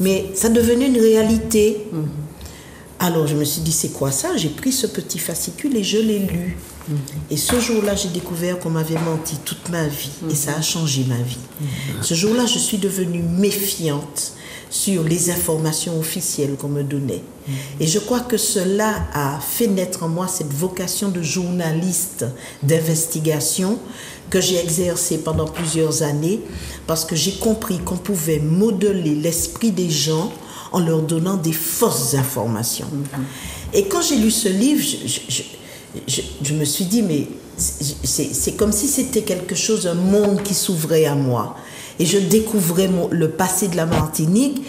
Mais ça devenait une réalité. Mm-hmm. Alors je me suis dit, c'est quoi ça? J'ai pris ce petit fascicule et je l'ai lu. Mm-hmm. Et ce jour-là, j'ai découvert qu'on m'avait menti toute ma vie. Mm-hmm. Et ça a changé ma vie. Mm-hmm. Ce jour-là, je suis devenue méfiante sur les informations officielles qu'on me donnait. Mmh. Et je crois que cela a fait naître en moi cette vocation de journaliste d'investigation que j'ai exercée pendant plusieurs années parce que j'ai compris qu'on pouvait modeler l'esprit des gens en leur donnant des fausses informations. Mmh. Et quand j'ai lu ce livre, je, je, je, je me suis dit, mais c'est comme si c'était quelque chose, un monde qui s'ouvrait à moi. Et je découvrais mon, le passé de la Martinique.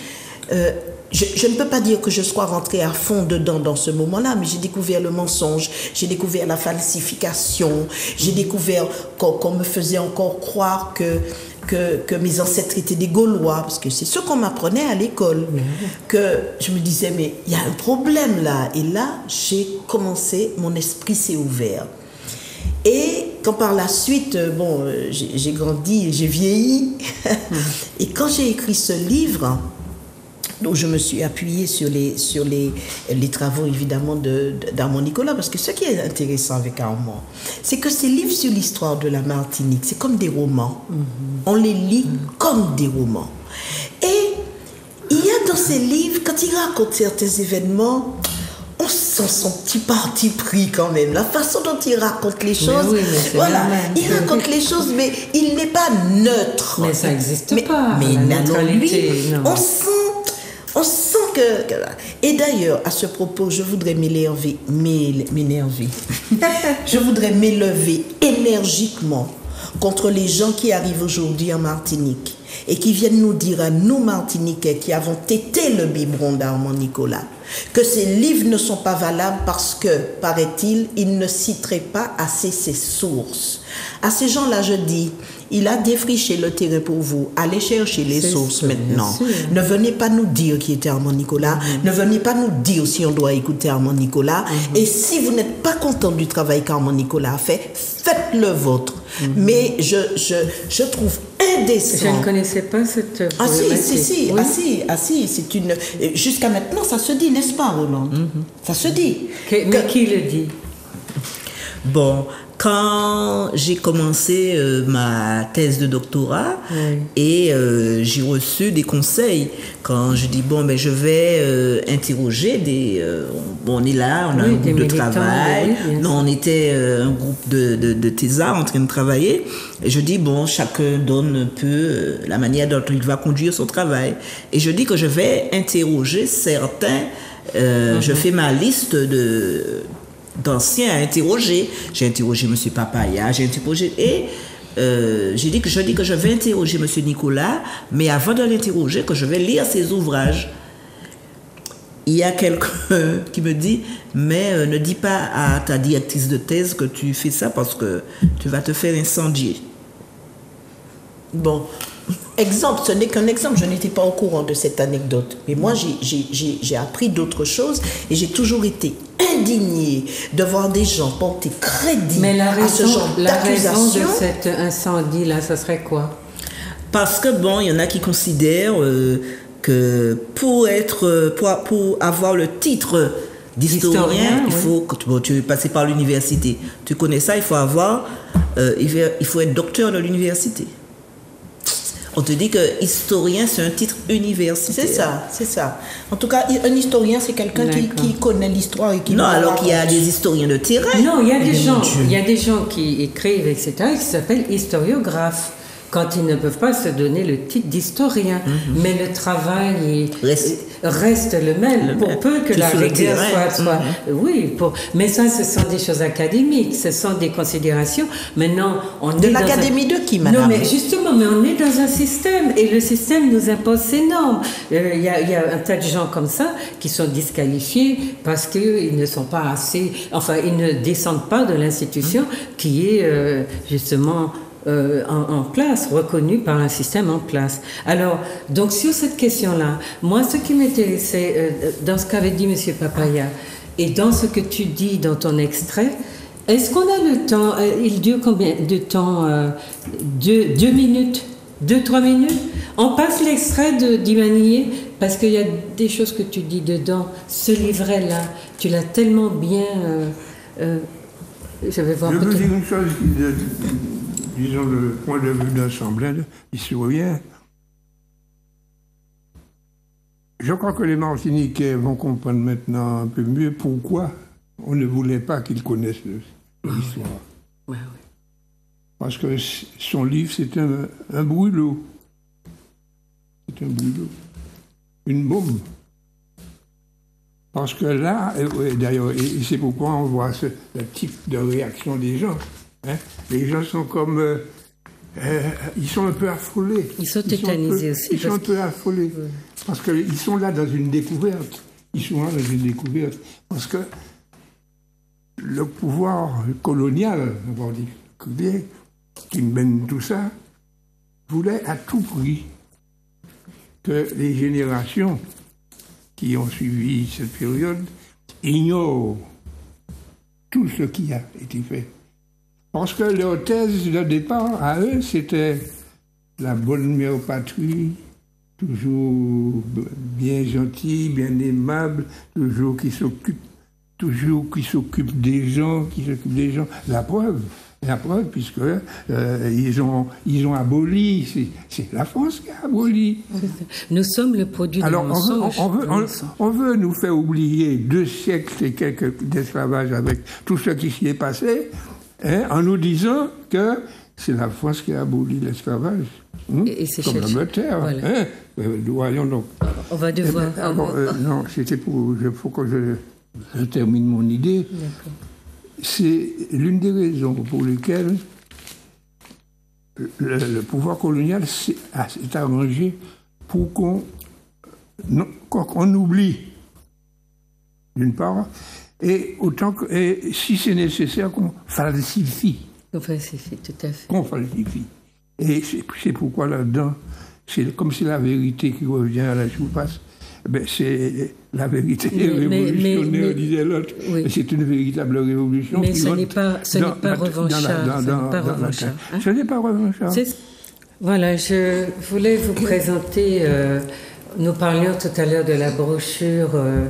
Euh, je, je ne peux pas dire que je sois rentrée à fond dedans dans ce moment-là, mais j'ai découvert le mensonge, j'ai découvert la falsification, j'ai découvert qu'on qu'on me faisait encore croire que, que, que mes ancêtres étaient des Gaulois, parce que c'est ce qu'on m'apprenait à l'école, que je me disais, mais il y a un problème là. Et là, j'ai commencé, mon esprit s'est ouvert. Et quand par la suite, bon, j'ai grandi et j'ai vieilli, et quand j'ai écrit ce livre, donc je me suis appuyée sur les, sur les, les travaux évidemment d'Armand Nicolas, parce que ce qui est intéressant avec Armand, c'est que ces livres sur l'histoire de la Martinique, c'est comme des romans. Mm-hmm. On les lit mm-hmm. comme des romans. Et il y a dans ces livres, quand il raconte certains événements, on sent son petit parti pris quand même, la façon dont il raconte les choses. Oui, voilà, il raconte les choses, mais il n'est pas neutre. Mais ça n'existe pas. Mais la neutralité, non. On sent, on sent que. Et d'ailleurs, à ce propos, je voudrais m'énerver, m'énerver. je voudrais m'élever énergiquement contre les gens qui arrivent aujourd'hui en Martinique et qui viennent nous dire à nous Martiniquais qui avons tété le biberon d'Armand Nicolas que ces livres ne sont pas valables parce que, paraît-il, il ne citerait pas assez ses sources. À ces gens-là, je dis, il a défriché le terrain pour vous, allez chercher les sources sûr, maintenant. Ne venez pas nous dire qui était Armand Nicolas, mm-hmm. ne venez pas nous dire si on doit écouter Armand Nicolas, mm-hmm. et si vous n'êtes pas content du travail qu'Armand Nicolas a fait, faites-le vôtre. Mm-hmm. Mais je, je, je trouve indécent. Je ne connaissais pas cette... Ah si, si, si, oui. ah si, ah si, c'est une... Jusqu'à maintenant, ça se dit, n'est-ce pas, Rolande? Mm-hmm. Ça se dit. Que, mais que... qui le dit? Bon, quand j'ai commencé euh, ma thèse de doctorat, oui. et euh, j'ai reçu des conseils, quand je dis, bon, ben, je vais euh, interroger des... Euh, bon, on est là, on a oui, un groupe de travail. Oui, non, on était euh, un groupe de, de, de thésards en train de travailler. Et je dis, bon, chacun donne un peu euh, la manière dont il va conduire son travail. Et je dis que je vais interroger certains. Euh, mm-hmm. Je fais ma liste de... d'anciens à interroger. J'ai interrogé M. Papaya, j'ai interrogé... Et Euh, j'ai dit que je dis que je vais interroger M. Nicolas, mais avant de l'interroger, que je vais lire ses ouvrages. Il y a quelqu'un qui me dit, mais euh, ne dis pas à ta directrice de thèse que tu fais ça parce que tu vas te faire incendier. Bon, exemple, ce n'est qu'un exemple, je n'étais pas au courant de cette anecdote. Mais moi, j'ai appris d'autres choses et j'ai toujours été indignée de voir des gens porter crédit mais la raison, à ce genre d'accusation. La raison de cet incendie-là, ça serait quoi? Parce que, bon, il y en a qui considèrent... Euh, que pour, être, pour, pour avoir le titre d'historien, il faut que bon, tu passes par l'université. Tu connais ça, il faut, avoir, euh, il faut être docteur de l'université. On te dit que historien, c'est un titre universitaire. C'est ça, c'est ça. En tout cas, un historien, c'est quelqu'un qui, qui connaît l'histoire et qui... Non, alors qu'il y a des historiens de terrain. Non, il y a des, gens, il y a des gens qui écrivent, et cetera, et qui s'appellent historiographes, quand ils ne peuvent pas se donner le titre d'historien. Mm-hmm. Mais le travail reste, reste le même, le pour même. Peu que Tout la rigueur soit... soit mm-hmm. Oui, pour, mais ça, ce sont des choses académiques, ce sont des considérations. Maintenant, on de est... De l'académie un... de qui, madame? Non, mais justement, mais on est dans un système, et le système nous impose ses normes. Il euh, y, y a un tas de gens comme ça qui sont disqualifiés parce qu'ils ne sont pas assez... Enfin, ils ne descendent pas de l'institution mm-hmm. qui est, euh, justement... Euh, en, en place, reconnu par un système en place. Alors, donc sur cette question-là, moi, ce qui m'intéressait euh, dans ce qu'avait dit M. Papaya et dans ce que tu dis dans ton extrait, est-ce qu'on a le temps, euh, il dure combien de temps, euh, deux, deux minutes, deux, trois minutes? On passe l'extrait d'Imanyé parce qu'il y a des choses que tu dis dedans. Ce livret-là, tu l'as tellement bien... Euh, euh, je vais voir... Je vous dis une chose de... disons le point de vue d'un semblable historien. Je crois que les Martiniquais vont comprendre maintenant un peu mieux pourquoi on ne voulait pas qu'ils connaissent l'histoire. Ah oui. Parce que son livre, c'est un, un brûlot. C'est un brûlot. Une bombe. Parce que là, d'ailleurs, c'est pourquoi on voit ce, le type de réaction des gens. Hein? Les gens sont comme... Euh, euh, ils sont un peu affolés. Ils sont tétanisés aussi. Ils sont un peu affolés. Ouais. Parce qu'ils sont là dans une découverte. Ils sont là dans une découverte. Parce que le pouvoir colonial, on va dire, qui mène tout ça, voulait à tout prix que les générations qui ont suivi cette période ignorent tout ce qui a été fait. Parce que leur thèse de départ, à eux, c'était la bonne mère patrie, toujours bien gentille, bien aimable, toujours qui s'occupe, toujours qui s'occupe des gens, qui s'occupe des gens. La preuve, la preuve, puisque euh, ils ont, ils ont aboli, c'est la France qui a aboli. Nous sommes le produit de mensonges. Alors, on veut, on, veut, on, on veut nous faire oublier deux siècles et quelques d'esclavage avec tout ce qui s'y est passé. Hein, en nous disant que c'est la France qui a aboli l'esclavage, hein, comme l'Angleterre. Voilà. Hein, voyons donc. On va devoir... Eh ben, alors, euh, non, c'était pour... Il faut que je, je termine mon idée. C'est l'une des raisons pour lesquelles le, le pouvoir colonial s'est arrangé pour qu'on qu'on oublie, d'une part... Et, autant que, et si c'est nécessaire, qu'on falsifie. Qu'on falsifie, tout à fait. Qu'on falsifie. Et c'est pourquoi là-dedans, comme c'est la vérité qui revient à la choupasse, ben c'est la vérité mais, révolutionnaire, mais, mais, disait l'autre. Oui. C'est une véritable révolution. Mais ce n'est pas, ce n'est pas revanchard. Ce n'est pas revanchard. Voilà, je voulais vous présenter... Euh, nous parlions tout à l'heure de la brochure... Euh,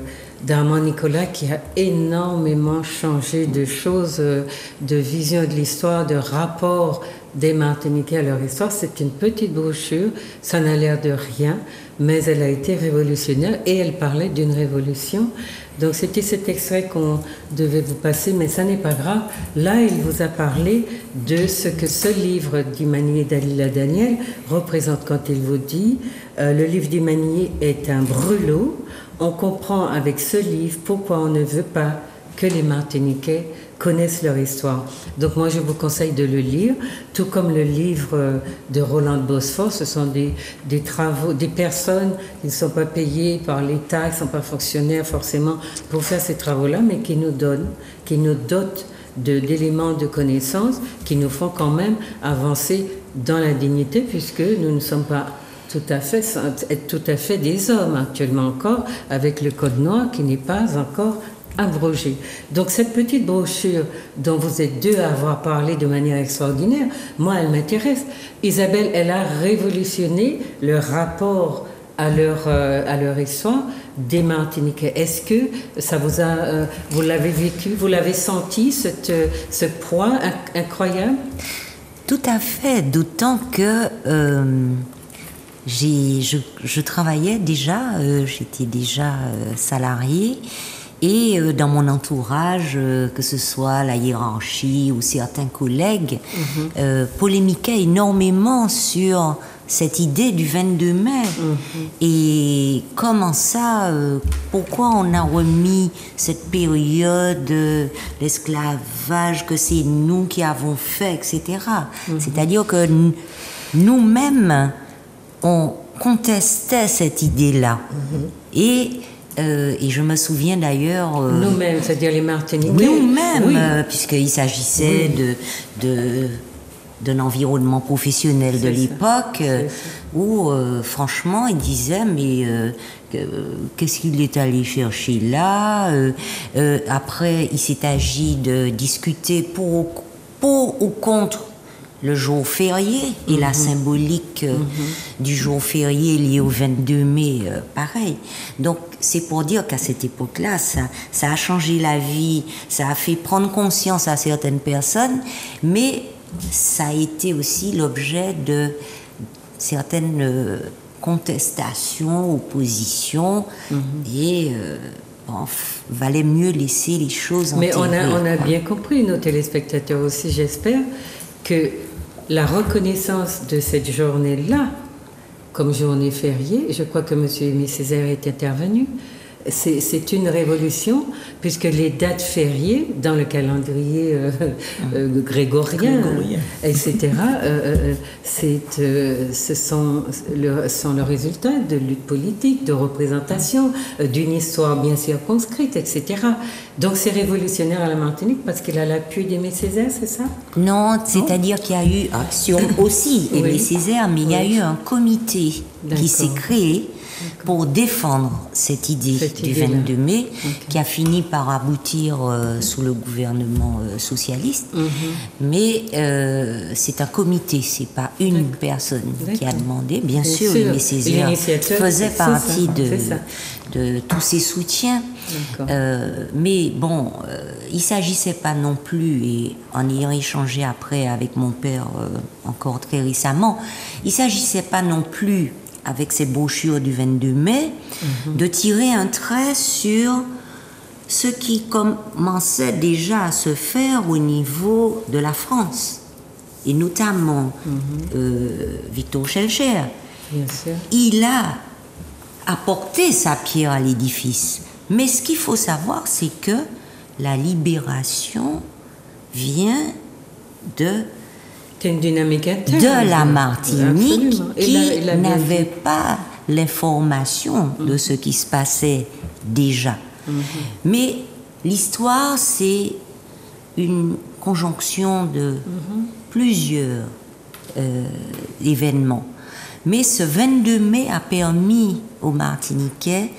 d'Armand Nicolas qui a énormément changé de choses, de vision de l'histoire, de rapport des Martiniquais à leur histoire. C'est une petite brochure, ça n'a l'air de rien, mais elle a été révolutionnaire et elle parlait d'une révolution. Donc c'était cet extrait qu'on devait vous passer, mais ça n'est pas grave. Là, il vous a parlé de ce que ce livre d'Imanyé et Dalila Daniel représente quand il vous dit euh, « Le livre d'Imanyé est un brûlot ». On comprend avec ce livre pourquoi on ne veut pas que les Martiniquais connaissent leur histoire. Donc moi je vous conseille de le lire, tout comme le livre de Rolande Bosphore. Ce sont des, des travaux, des personnes qui ne sont pas payées par l'État, qui ne sont pas fonctionnaires forcément pour faire ces travaux-là, mais qui nous donnent, qui nous dotent de, d'éléments de connaissance qui nous font quand même avancer dans la dignité, puisque nous ne sommes pas tout à fait, être tout à fait des hommes actuellement encore, avec le code noir qui n'est pas encore abrogé. Donc cette petite brochure dont vous êtes deux à avoir parlé de manière extraordinaire, moi elle m'intéresse. Isabelle, elle a révolutionné le rapport à leur, euh, à leur histoire des Martiniquais. Est-ce que ça vous a, euh, vous l'avez vécu, vous l'avez senti, cette, ce poids incroyable? Tout à fait, d'autant que euh, j'ai, je, je travaillais déjà, euh, j'étais déjà euh, salariée. Et dans mon entourage, que ce soit la hiérarchie ou certains collègues, mmh. euh, polémiquaient énormément sur cette idée du vingt-deux mai. Mmh. Et comment ça, euh, pourquoi on a remis cette période euh, d'esclavage, que c'est nous qui avons fait, et cetera. Mmh. C'est-à-dire que nous-mêmes, on contestait cette idée-là. Mmh. Et... Euh, et je me souviens d'ailleurs... Euh, nous-mêmes, c'est-à-dire les Martiniquais. Nous-mêmes, oui. euh, puisqu'il s'agissait oui. de, de, d'un environnement professionnel c'est de l'époque, euh, où euh, franchement, ils disaient, mais euh, que, qu'est-ce qu'il est allé chercher là euh, euh, Après, il s'est agi de discuter pour, pour ou contre le jour férié et mmh. la symbolique euh, mmh. du jour férié lié au vingt-deux mai, euh, pareil. Donc, c'est pour dire qu'à cette époque-là, ça, ça a changé la vie, ça a fait prendre conscience à certaines personnes, mais ça a été aussi l'objet de certaines euh, contestations, oppositions, mmh. et... Euh, Bon, valait mieux laisser les choses... Mais on a, on a bien compris, nos téléspectateurs aussi, j'espère, que la reconnaissance de cette journée-là, comme journée fériée, je crois que M. Aimé Césaire est intervenu, c'est, c'est une révolution, puisque les dates fériées, dans le calendrier euh, euh, grégorien, grégorien, et cetera, euh, c'est, euh, ce sont le, sont le résultat de luttes politiques, de représentation, euh, d'une histoire bien circonscrite, et cetera. Donc c'est révolutionnaire à la Martinique parce qu'il a l'appui d'Aimé Césaire, c'est ça? Non, c'est-à-dire qu'il y a eu action aussi, Aimé oui. Césaire, mais oui. il y a eu un comité D'accord. qui s'est créé pour défendre cette idée cette du idée vingt-deux mai, okay. qui a fini par aboutir euh, sous le gouvernement euh, socialiste. Mm-hmm. Mais euh, c'est un comité, c'est pas une D'accord. personne D'accord. qui a demandé. Bien, Bien sûr, sûr, Aimé Césaire faisait partie ça, de, de tous ces soutiens. Euh, mais bon, euh, il s'agissait pas non plus, et en ayant échangé après avec mon père euh, encore très récemment, il s'agissait pas non plus avec ces brochures du vingt-deux mai, mm-hmm. de tirer un trait sur ce qui commençait déjà à se faire au niveau de la France, et notamment mm-hmm. euh, Victor Schœlcher. Bien sûr. Il a apporté sa pierre à l'édifice. Mais ce qu'il faut savoir, c'est que la libération vient de... Une dynamique interne, de la Martinique absolument. qui et la, et la n'avait vie. pas l'information mmh. de ce qui se passait déjà. Mmh. Mais l'histoire, c'est une conjonction de mmh. plusieurs euh, événements. Mais ce vingt-deux mai a permis aux Martiniquais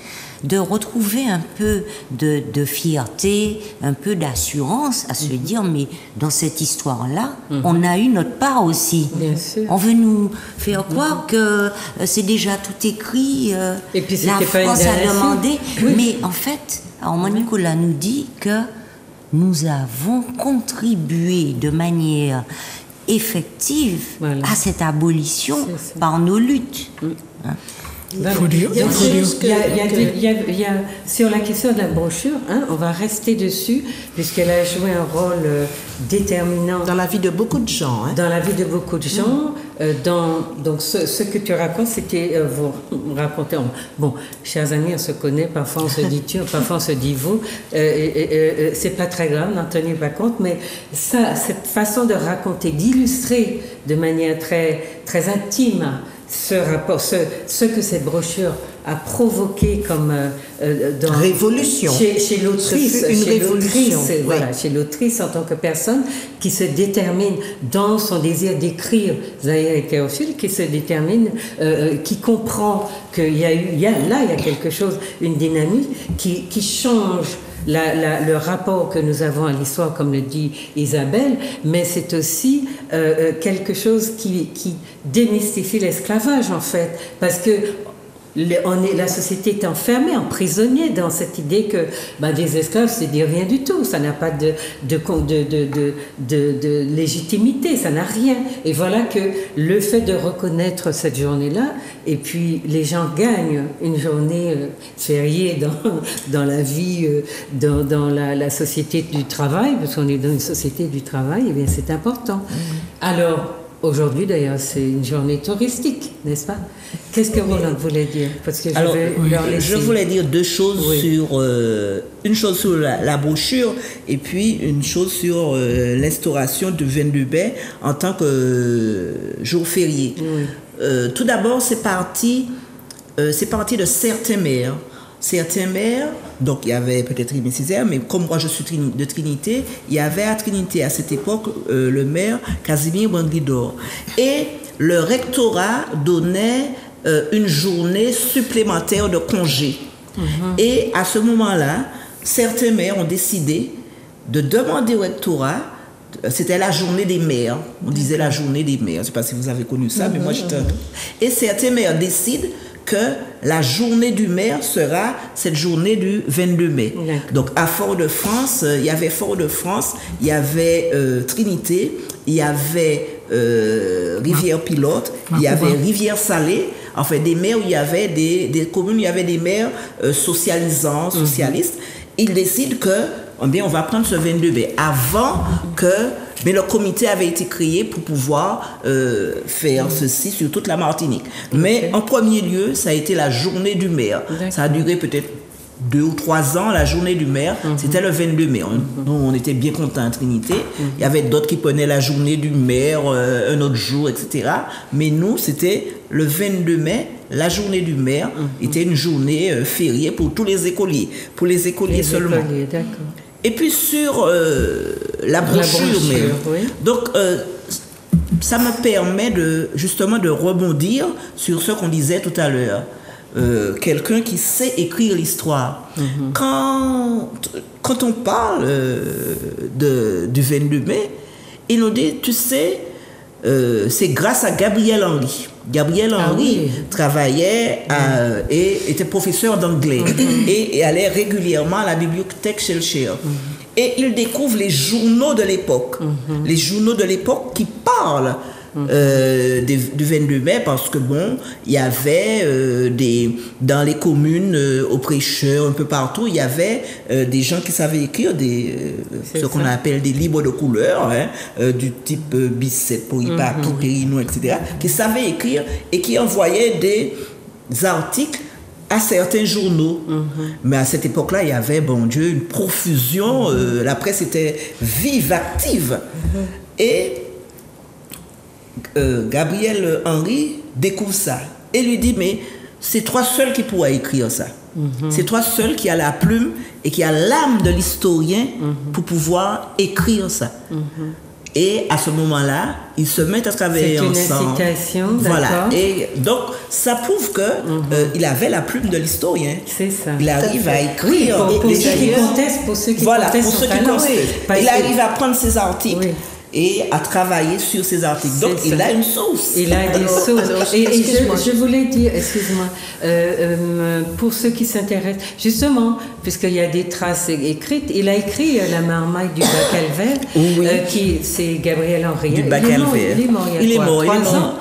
de retrouver un peu de, de fierté, un peu d'assurance, à se dire, mais dans cette histoire-là, mm-hmm. on a eu notre part aussi. Bien sûr. On veut nous faire croire mm-hmm. que c'est déjà tout écrit, euh, et puis la France a demandé. Oui. Mais en fait, Armand Nicolas nous dit que nous avons contribué de manière effective voilà. à cette abolition par nos luttes. Mm. Hein? Sur la question de la brochure, hein, on va rester dessus, puisqu'elle a joué un rôle euh, déterminant. Dans la vie de beaucoup de gens. Hein. Dans la vie de beaucoup de gens. Mmh. Euh, dans, donc, ce, ce que tu racontes, c'était. Euh, vous racontez. Bon, chers amis, on se connaît, parfois on se dit tu, parfois on se dit vous. Euh, euh, euh, c'est pas très grave, n'en tenez pas compte, mais ça, cette façon de raconter, d'illustrer de manière très, très intime. Ce rapport, ce, ce que cette brochure a provoqué comme euh, dans, révolution chez, chez l'autrice, une chez révolution, l'autrice, oui. Voilà, chez l'autrice en tant que personne qui se détermine dans son désir d'écrire Zahir et Théophile, qui se détermine, euh, qui comprend qu'il y a eu, il y a, là il y a quelque chose, une dynamique qui, qui change. La, la, le rapport que nous avons à l'histoire, comme le dit Isabelle, mais c'est aussi euh, quelque chose qui, qui démystifie l'esclavage, en fait, parce que les, on est, la société est enfermée, emprisonnée dans cette idée que ben, des esclaves, c'est dire rien du tout, ça n'a pas de, de, de, de, de, de, de légitimité, ça n'a rien. Et voilà que le fait de reconnaître cette journée-là, et puis les gens gagnent une journée euh, fériée dans, dans la vie, euh, dans, dans la, la société du travail, parce qu'on est dans une société du travail, et bien c'est important. Alors, aujourd'hui, d'ailleurs, c'est une journée touristique, n'est-ce pas? Qu'est-ce que Roland voulait dire? Parce que je, Alors, vais oui. leur laisser... je voulais dire deux choses, oui. sur, euh, une chose sur la, la brochure et puis une chose sur euh, l'instauration du vingt-deux mai en tant que euh, jour férié. Oui. Euh, tout d'abord, c'est parti, euh, c'est parti de certains maires. Certains maires, donc il y avait peut-être Aimé Césaire, mais comme moi je suis de Trinité, il y avait à Trinité à cette époque euh, le maire Casimir Banguidor. Et le rectorat donnait euh, une journée supplémentaire de congé. Mm-hmm. Et à ce moment-là, certains maires ont décidé de demander au rectorat. C'était la journée des maires. On disait la journée des maires. Je ne sais pas si vous avez connu ça, mm-hmm. mais moi j'étais. Et certains maires décident que la journée du maire sera cette journée du vingt-deux mai. D'accord. Donc à Fort-de-France, il y avait Fort-de-France, il y avait euh, Trinité, il y avait euh, Rivière-Pilote, il y avait Rivière-Salée, enfin des maires où il y avait des, des communes, où il y avait des maires euh, socialisants, socialistes. Mm-hmm. Ils décident que, eh bien, on va prendre ce vingt-deux mai avant que... Mais le comité avait été créé pour pouvoir euh, faire ceci sur toute la Martinique. Mais okay. en premier lieu, ça a été la journée du maire. D'accord. Ça a duré peut-être deux ou trois ans, la journée du maire. Mm-hmm. C'était le vingt-deux mai. On, on était bien contents à Trinité. Mm-hmm. Il y avait d'autres qui prenaient la journée du maire, euh, un autre jour, et cetera. Mais nous, c'était le vingt-deux mai. La journée du maire mm-hmm. était une journée euh, fériée pour tous les écoliers. Pour les écoliers les seulement. Écoliers, d'accord. Et puis sur euh, la brochure, la brochure même. Oui. Donc, euh, ça me permet de, justement de rebondir sur ce qu'on disait tout à l'heure. Euh, quelqu'un qui sait écrire l'histoire. Mm-hmm. Quand, quand on parle euh, de, du vingt-deux mai, il nous dit, tu sais, euh, c'est grâce à Gabriel Henry. Gabriel Henry ah oui. travaillait à, mm-hmm. et était professeur d'anglais mm-hmm. et, et allait régulièrement à la bibliothèque Schœlcher. Mm-hmm. Et il découvre les journaux de l'époque, mm-hmm. les journaux de l'époque qui parlent mm-hmm. euh, des, du vingt-deux mai parce que bon, il y avait euh, des, dans les communes, euh, aux prêcheurs, un peu partout, il y avait euh, des gens qui savaient écrire des, euh, ce ça. qu'on appelle des livres de couleur, hein, euh, du type euh, Bicêtre, Poiripa, mm-hmm. Périno, et cetera, qui savaient écrire et qui envoyaient des articles à certains journaux. Mm-hmm. Mais à cette époque-là, il y avait, bon Dieu, une profusion, mm-hmm. euh, la presse était vive, active. Mm-hmm. Et euh, Gabriel Henry découvre ça et lui dit, mais c'est toi seul qui pourras écrire ça. Mm-hmm. C'est toi seul qui a la plume et qui a l'âme de l'historien mm-hmm. pour pouvoir écrire ça. Mm-hmm. Et à ce moment-là, ils se mettent à travailler ensemble. C'est une incitation, voilà. D'accord. Et donc, ça prouve que mm-hmm. euh, il avait la plume de l'historien. C'est ça. Il arrive ça à écrire. Oui, pour, pour, et, ceux qui contestent, pour ceux qui voilà, contestent. Voilà, pour ceux qui talent, contestent. Oui. Il arrive à prendre ses articles. Oui. Et à travailler sur ces articles. Donc, il a une source. Il a une source. Et, et je, je voulais dire, excuse-moi, euh, euh, pour ceux qui s'intéressent, justement, puisqu'il y a des traces écrites, il a écrit La Marmaille du Bacalvert, oui. euh, qui, c'est Gabriel Henry. Du Bacalvert. Il est mort il y a trois ans.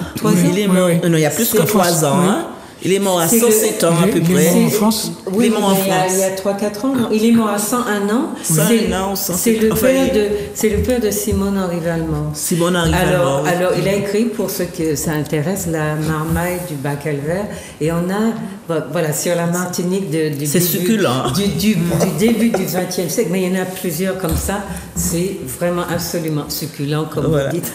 Il est mort. Non, il y a plus que trois ans. Hein. Il est mort à cent sept le... ans à peu près. Il est mort en France. Oui, il est mort en France. Il y a, a trois à quatre ans. Non. Il est mort à cent un ans. cent un ans ou cent sept ans. C'est le, enfin, il... de, c'est le père de Simone-Henri Valmont. Simone-Henri Valmont. Oui. Alors, il a écrit, pour ceux que ça intéresse, La Marmaille du Bacalvert. Et on a, voilà, sur la Martinique de, du, c'est début, du, du, du début du vingtième siècle. Mais il y en a plusieurs comme ça. C'est vraiment absolument succulent, comme voilà. vous dites.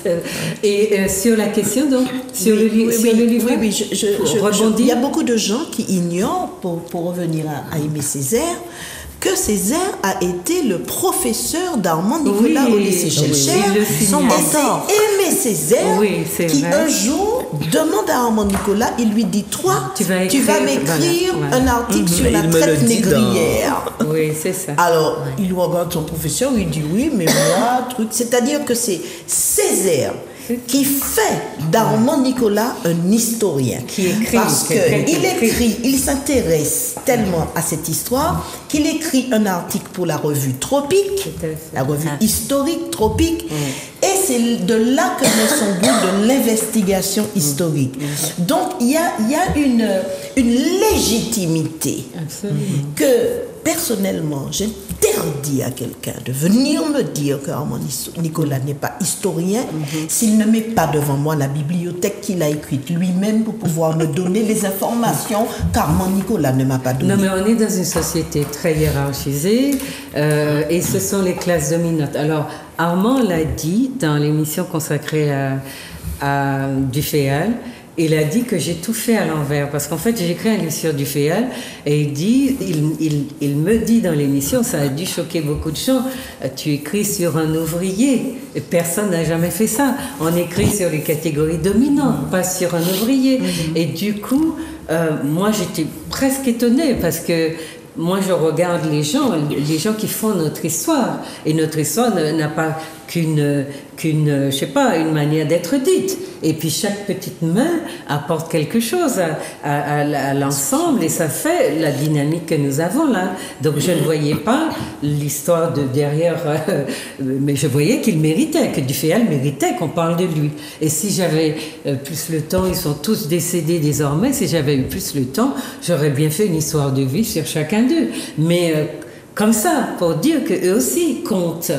Et euh, sur la question, donc, sur oui, le livre. Oui, oui, oui, oui, je, je, je rebondis. Il y a beaucoup de gens qui ignorent, pour, pour revenir à, à Aimé Césaire, que Césaire a été le professeur d'Armand Nicolas oui, au lycée Schœlcher, oui, son mentor. Et Aimé Césaire oui, qui vrai. un jour demande à Armand Nicolas, il lui dit « Toi, tu vas, écrire, tu vas m'écrire voilà, un article mm-hmm. sur il la traite négrière. Dans... » Oui, c'est ça. Alors, ouais. il regarde son professeur, il dit « Oui, mais moi, truc... » C'est-à-dire que c'est Césaire qui fait d'Armand Nicolas un historien. Qui écrit, parce qu'il écrit, il s'intéresse tellement à cette histoire qu'il écrit un article pour la revue Tropique, la revue ah. historique Tropique, mm. et c'est de là que naît son goût de l'investigation historique. Mm. Donc il y a, y a une, une légitimité Absolument. que, personnellement, j'interdis à quelqu'un de venir me dire que Armand Nicolas n'est pas historien mm-hmm. s'il ne met pas devant moi la bibliothèque qu'il a écrite lui-même pour pouvoir me donner les informations qu'Armand Nicolas ne m'a pas données. Non, mais on est dans une société très hiérarchisée euh, et ce sont les classes dominantes. Alors, Armand l'a dit dans l'émission consacrée à, à Duféal. Il a dit que j'ai tout fait à l'envers, parce qu'en fait, j'ai écrit un livre sur Duféal, et il, dit, il, il, il me dit dans l'émission, ça a dû choquer beaucoup de gens, tu écris sur un ouvrier, personne n'a jamais fait ça. On écrit sur les catégories dominantes, pas sur un ouvrier. Mm-hmm. Et du coup, euh, moi, j'étais presque étonnée, parce que moi, je regarde les gens, les gens qui font notre histoire, et notre histoire n'a pas qu'une, qu'une, je sais pas, une manière d'être dite. Et puis chaque petite main apporte quelque chose à, à, à, à l'ensemble, et ça fait la dynamique que nous avons là. Donc je ne voyais pas l'histoire de derrière, euh, mais je voyais qu'il méritait, que Duféal méritait qu'on parle de lui. Et si j'avais euh, plus le temps, ils sont tous décédés désormais, si j'avais eu plus le temps, j'aurais bien fait une histoire de vie sur chacun d'eux. Mais euh, comme ça, pour dire qu'eux aussi comptent.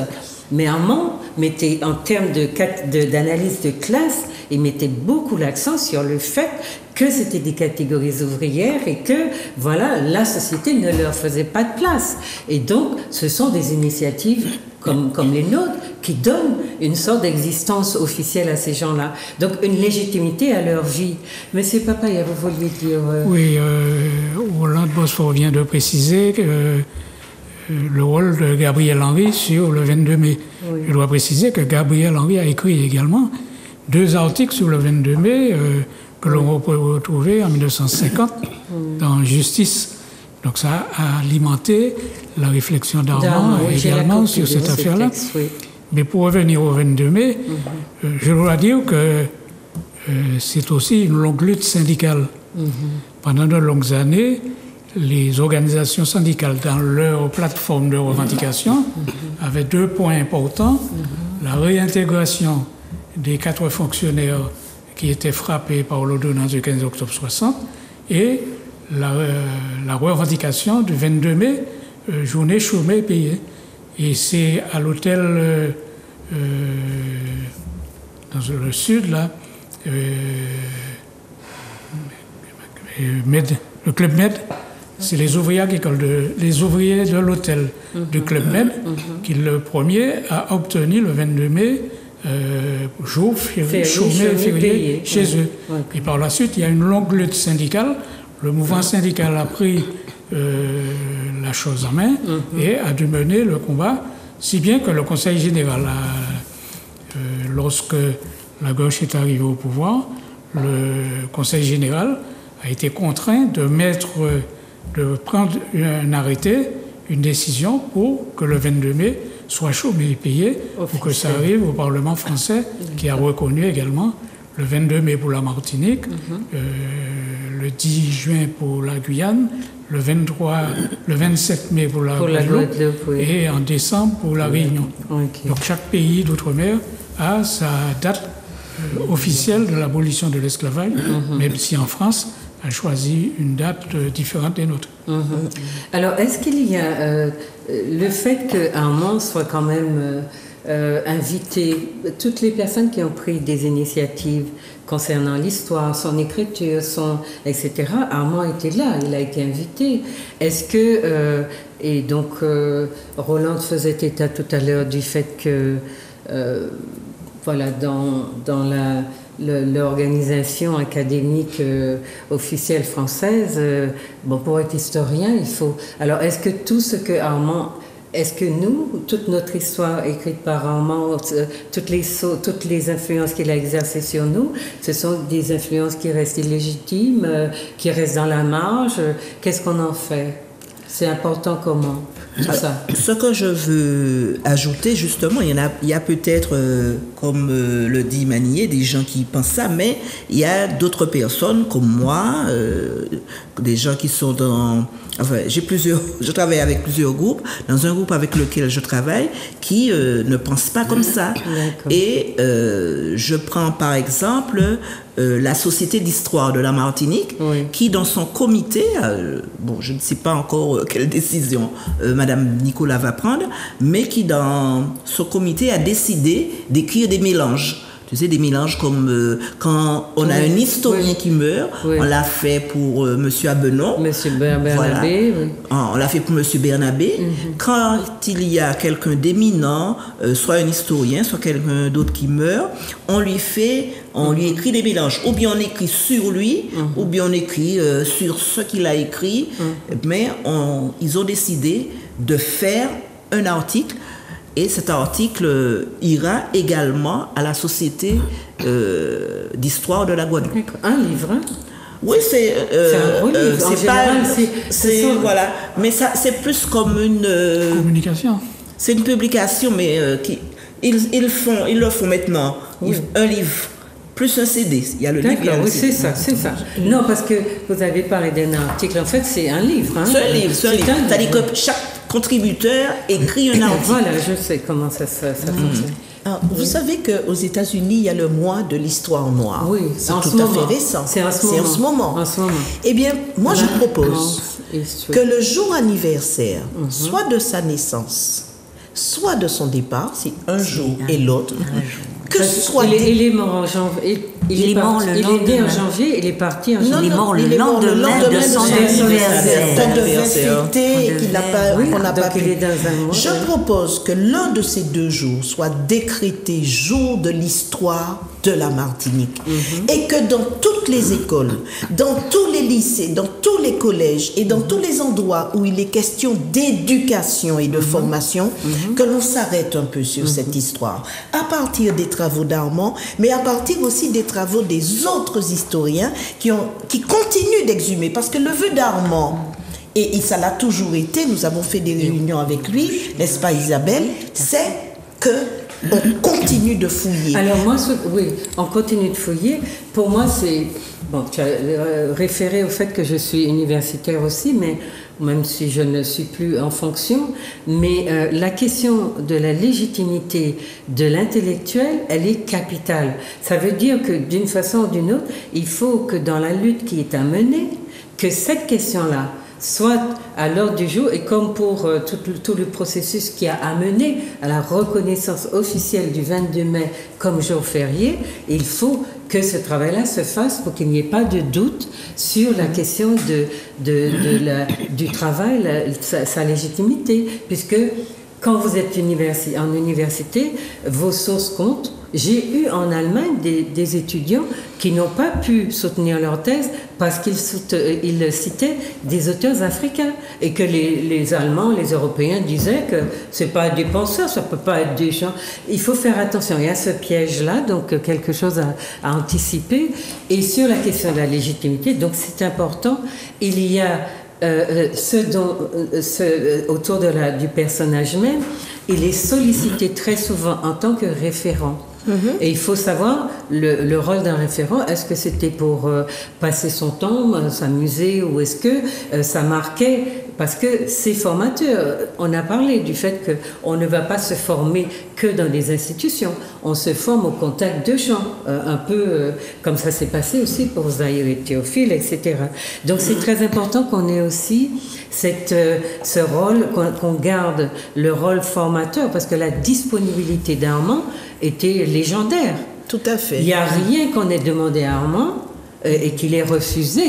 Mais Armand mettait, en termes de, de, d'analyse de classe, il mettait beaucoup l'accent sur le fait que c'était des catégories ouvrières et que, voilà, la société ne leur faisait pas de place. Et donc, ce sont des initiatives comme, comme les nôtres qui donnent une sorte d'existence officielle à ces gens-là. Donc, une légitimité à leur vie. Monsieur Papaya, vous vouliez dire... Euh... Oui, euh, Rolande Bosphore vient de préciser que... Euh... le rôle de Gabriel Henry sur le vingt-deux mai. Oui. Je dois préciser que Gabriel Henry a écrit également deux articles sur le vingt-deux mai euh, que l'on peut retrouver en mille neuf cent cinquante dans Justice. Donc ça a alimenté la réflexion d'Armand oui, également sur cette affaire-là. Texte, oui. Mais pour revenir au vingt-deux mai, mm-hmm. euh, je dois dire que euh, c'est aussi une longue lutte syndicale. Mm-hmm. Pendant de longues années, les organisations syndicales, dans leur plateforme de revendication, mm-hmm. avaient deux points importants. Mm-hmm. La réintégration des quatre fonctionnaires qui étaient frappés par l'ordonnance du quinze octobre soixante et la, euh, la revendication du vingt-deux mai, euh, journée chômée payée. Et c'est à l'hôtel, euh, euh, dans le sud, là, euh, Med, le Club Med, c'est les ouvriers agricoles, de, les ouvriers de l'hôtel mm-hmm. du Club Med, mm-hmm. qui est le premier à obtenir le vingt-deux mai, euh, jour février, février, février chez oui. eux. Oui. Et par la suite, il y a une longue lutte syndicale. Le mouvement syndical a pris euh, la chose en main mm-hmm. et a dû mener le combat, si bien que le Conseil général, a, euh, lorsque la gauche est arrivée au pouvoir, le Conseil général a été contraint de mettre... Euh, de prendre un arrêté, une décision pour que le vingt-deux mai soit chômé et payé, pour que ça arrive au Parlement français, qui a reconnu également le vingt-deux mai pour la Martinique, mm-hmm. euh, le dix juin pour la Guyane, le, vingt-trois, le vingt-sept mai pour la Guadeloupe oui. et en décembre pour la oui. Réunion. Okay. Donc chaque pays d'outre-mer a sa date euh, officielle de l'abolition de l'esclavage, mm-hmm. même si en France, a choisi une date différente des nôtres. Mmh. Alors, est-ce qu'il y a euh, le fait qu'Armand soit quand même euh, invité, toutes les personnes qui ont pris des initiatives concernant l'histoire, son écriture, son, et cetera, Armand était là, il a été invité. Est-ce que, euh, et donc euh, Rolande faisait état tout à l'heure du fait que, euh, voilà, dans, dans la... l'organisation académique euh, officielle française, euh, bon, pour être historien, il faut... Alors, est-ce que tout ce que Armand... Est-ce que nous, toute notre histoire écrite par Armand, euh, toutes les, toutes les influences qu'il a exercées sur nous, ce sont des influences qui restent illégitimes, euh, qui restent dans la marge? Qu'est-ce qu'on en fait? C'est important comment, tout ça? Alors, ce que je veux ajouter, justement, il y en a, il y a peut-être, euh, comme euh, le dit Manier, des gens qui pensent ça, mais il y a d'autres personnes comme moi, euh, des gens qui sont dans... Enfin, j'ai plusieurs... Je travaille avec plusieurs groupes, dans un groupe avec lequel je travaille, qui euh, ne pensent pas comme ça. Et euh, je prends, par exemple... Euh, la Société d'Histoire de la Martinique, oui, qui dans son comité, euh, bon, je ne sais pas encore euh, quelle décision euh, Madame Nicolas va prendre, mais qui dans son comité a décidé d'écrire des mélanges. Tu sais, des mélanges comme euh, quand on a, oui, un historien, oui, qui meurt, oui, on l'a fait pour euh, Monsieur Abenon, Monsieur Bernabé, voilà, oui, on l'a fait pour Monsieur Bernabé. Mm-hmm. Quand il y a quelqu'un d'éminent, euh, soit un historien, soit quelqu'un d'autre qui meurt, on lui fait, on mm-hmm. lui écrit des mélanges. Ou bien on écrit sur lui, mm-hmm. ou bien on écrit euh, sur ce qu'il a écrit, mm-hmm. mais on, ils ont décidé de faire un article. Et cet article ira également à la Société euh, d'Histoire de la Guadeloupe. Un livre, hein? Oui, c'est... Euh, c'est un gros livre, euh, en général, c'est... Voilà, mais ça, c'est plus comme une... Euh, communication. C'est une publication, mais euh, qui, ils, ils, font, ils le font maintenant, oui. ils, un livre. Plus un C D, il y a le livre. D'accord, oui, c'est ça, c'est ça. Non, parce que vous avez parlé d'un article, en fait, c'est un livre. Hein? C'est un livre, c'est un livre. C'est-à-dire que chaque contributeur écrit un article. Voilà, je sais comment ça, ça, ça mmh. fonctionne. Alors, vous oui. savez qu'aux États-Unis, il y a le mois de l'histoire noire. Oui, c'est tout moment. à fait récent. C'est en, en ce moment. En ce moment. Eh bien, moi, je propose que le jour anniversaire, mmh. soit de sa naissance, soit de son départ, c'est un jour un, et l'autre, que ce soit... Il est, il est mort en janvier, il, il, il est, parti, le il est né en janvier, il est parti en janvier. Non, non, il est mort le lendemain de son anniversaire. Il n'a pas, oui, on n'a pas pu. Je propose que l'un de ces deux jours soit décrété jour de l'histoire de la Martinique. Mm-hmm. Et que dans toutes les écoles, dans tous les lycées, dans tous les collèges et dans mm-hmm. tous les endroits où il est question d'éducation et de mm-hmm. formation, mm-hmm. que l'on s'arrête un peu sur mm-hmm. cette histoire. À partir des travaux d'Armand, mais à partir aussi des travaux des autres historiens qui, ont, qui continuent d'exhumer. Parce que le vœu d'Armand, et, et ça l'a toujours été, nous avons fait des réunions avec lui, n'est-ce pas Isabelle, c'est que on continue de fouiller. Alors moi, ce, oui, on continue de fouiller. Pour moi, c'est... Bon, tu as référé au fait que je suis universitaire aussi, mais même si je ne suis plus en fonction, mais euh, la question de la légitimité de l'intellectuel, elle est capitale. Ça veut dire que d'une façon ou d'une autre, il faut que dans la lutte qui est à mener, que cette question-là soit à l'ordre du jour, et comme pour euh, tout, tout le processus qui a amené à la reconnaissance officielle du vingt-deux mai comme jour férié, il faut que ce travail-là se fasse pour qu'il n'y ait pas de doute sur la question de, de, de la, du travail, la, sa, sa légitimité, puisque quand vous êtes universi- en université, vos sources comptent. J'ai eu en Allemagne des, des étudiants qui n'ont pas pu soutenir leur thèse parce qu'ils ils citaient des auteurs africains et que les, les Allemands, les Européens disaient que c'est pas des penseurs, ça peut pas être des gens. Il faut faire attention. Il y a ce piège-là, donc quelque chose à, à anticiper. Et sur la question de la légitimité, donc c'est important. Il y a euh, ce dont, ce, autour de la, du personnage même, il est sollicité très souvent en tant que référent. Mmh. Et il faut savoir le, le rôle d'un référent. Est-ce que c'était pour euh, passer son temps, euh, s'amuser, ou est-ce que euh, ça marquait? Parce que c'est formateur. On a parlé du fait qu'on ne va pas se former que dans les institutions. On se forme au contact de gens, euh, un peu euh, comme ça s'est passé aussi pour Zahir et Théophile, et cetera. Donc c'est très important qu'on ait aussi cette, euh, ce rôle, qu'on qu'on garde le rôle formateur, parce que la disponibilité d'Armand était légendaire. Tout à fait. Il n'y a rien qu'on ait demandé à Armand et qu'il est refusé.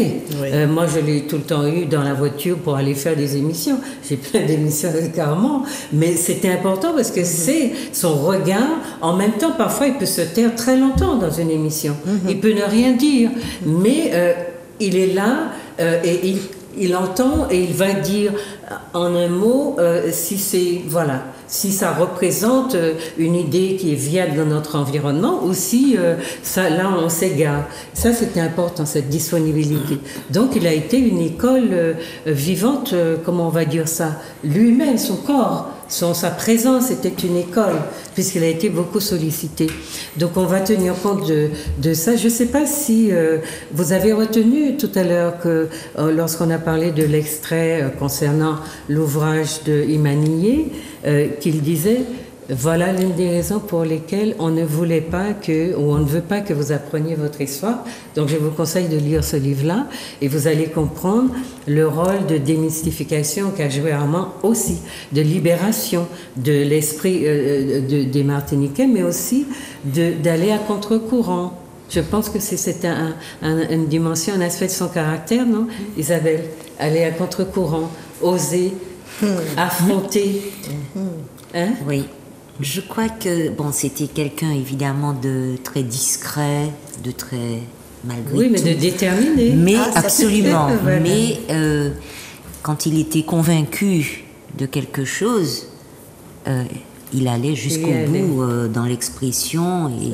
Oui. Euh, moi, je l'ai tout le temps eu dans la voiture pour aller faire des émissions. J'ai plein d'émissions avec Armand, mais c'était important parce que mm-hmm. c'est son regard. En même temps, parfois, il peut se taire très longtemps dans une émission. Mm-hmm. Il peut ne rien dire, mm-hmm. mais euh, il est là euh, et il, il entend et il va dire en un mot euh, si c'est... Voilà. Si ça représente une idée qui est viable dans notre environnement, ou si euh, ça, là, on s'égare. Ça, c'était important, cette disponibilité. Donc, il a été une école euh, vivante, euh, comment on va dire ça, lui-même, son corps, son, sa présence était une école, puisqu'il a été beaucoup sollicité. Donc, on va tenir compte de, de ça. Je ne sais pas si euh, vous avez retenu tout à l'heure que, euh, lorsqu'on a parlé de l'extrait euh, concernant l'ouvrage de Imanyé, Euh, qu'il disait, voilà l'une des raisons pour lesquelles on ne voulait pas que, ou on ne veut pas que vous appreniez votre histoire. Donc je vous conseille de lire ce livre-là et vous allez comprendre le rôle de démystification qu'a joué Armand aussi, de libération de l'esprit euh, de, des Martiniquais, mais aussi d'aller à contre-courant. Je pense que c'est un, un, une dimension, un aspect de son caractère, non, Isabelle? Aller à contre-courant, oser, Mmh. affronter. Mmh. Hein? Oui. Je crois que, bon, c'était quelqu'un évidemment de très discret, de très malgré oui, tout. Oui, mais de déterminé. Mais ah, absolument. Voilà. Mais euh, quand il était convaincu de quelque chose, euh, il allait jusqu'au bout euh, dans l'expression et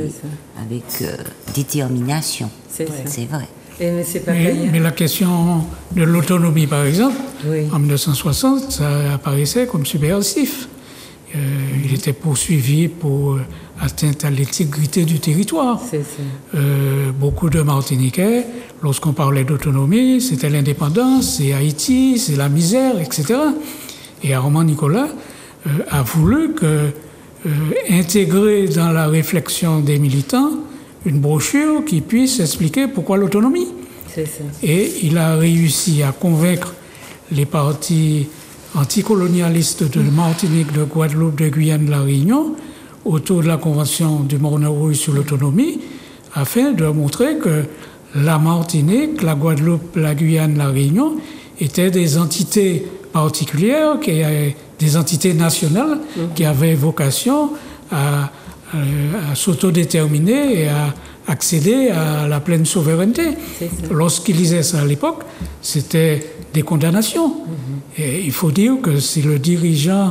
avec euh, détermination. C'est vrai. vrai. Et mais, pas mais, mais la question de l'autonomie, par exemple, oui. en mille neuf cent soixante, ça apparaissait comme subversif. Euh, mm-hmm. Il était poursuivi pour atteinte à l'intégrité du territoire. Euh, beaucoup de Martiniquais, lorsqu'on parlait d'autonomie, c'était l'indépendance, c'est Haïti, c'est la misère, et cetera. Et Armand Nicolas euh, a voulu que, euh, intégrer dans la réflexion des militants une brochure qui puisse expliquer pourquoi l'autonomie. Et il a réussi à convaincre les partis anticolonialistes de Martinique, de Guadeloupe, de Guyane, de la Réunion, autour de la Convention du Morne-Rouge sur l'autonomie, afin de montrer que la Martinique, la Guadeloupe, la Guyane, la Réunion étaient des entités particulières, des entités nationales qui avaient vocation à... à s'autodéterminer et à accéder à la pleine souveraineté. Lorsqu'il disait ça à l'époque, c'était des condamnations. Mm-hmm. Et il faut dire que c'est le dirigeant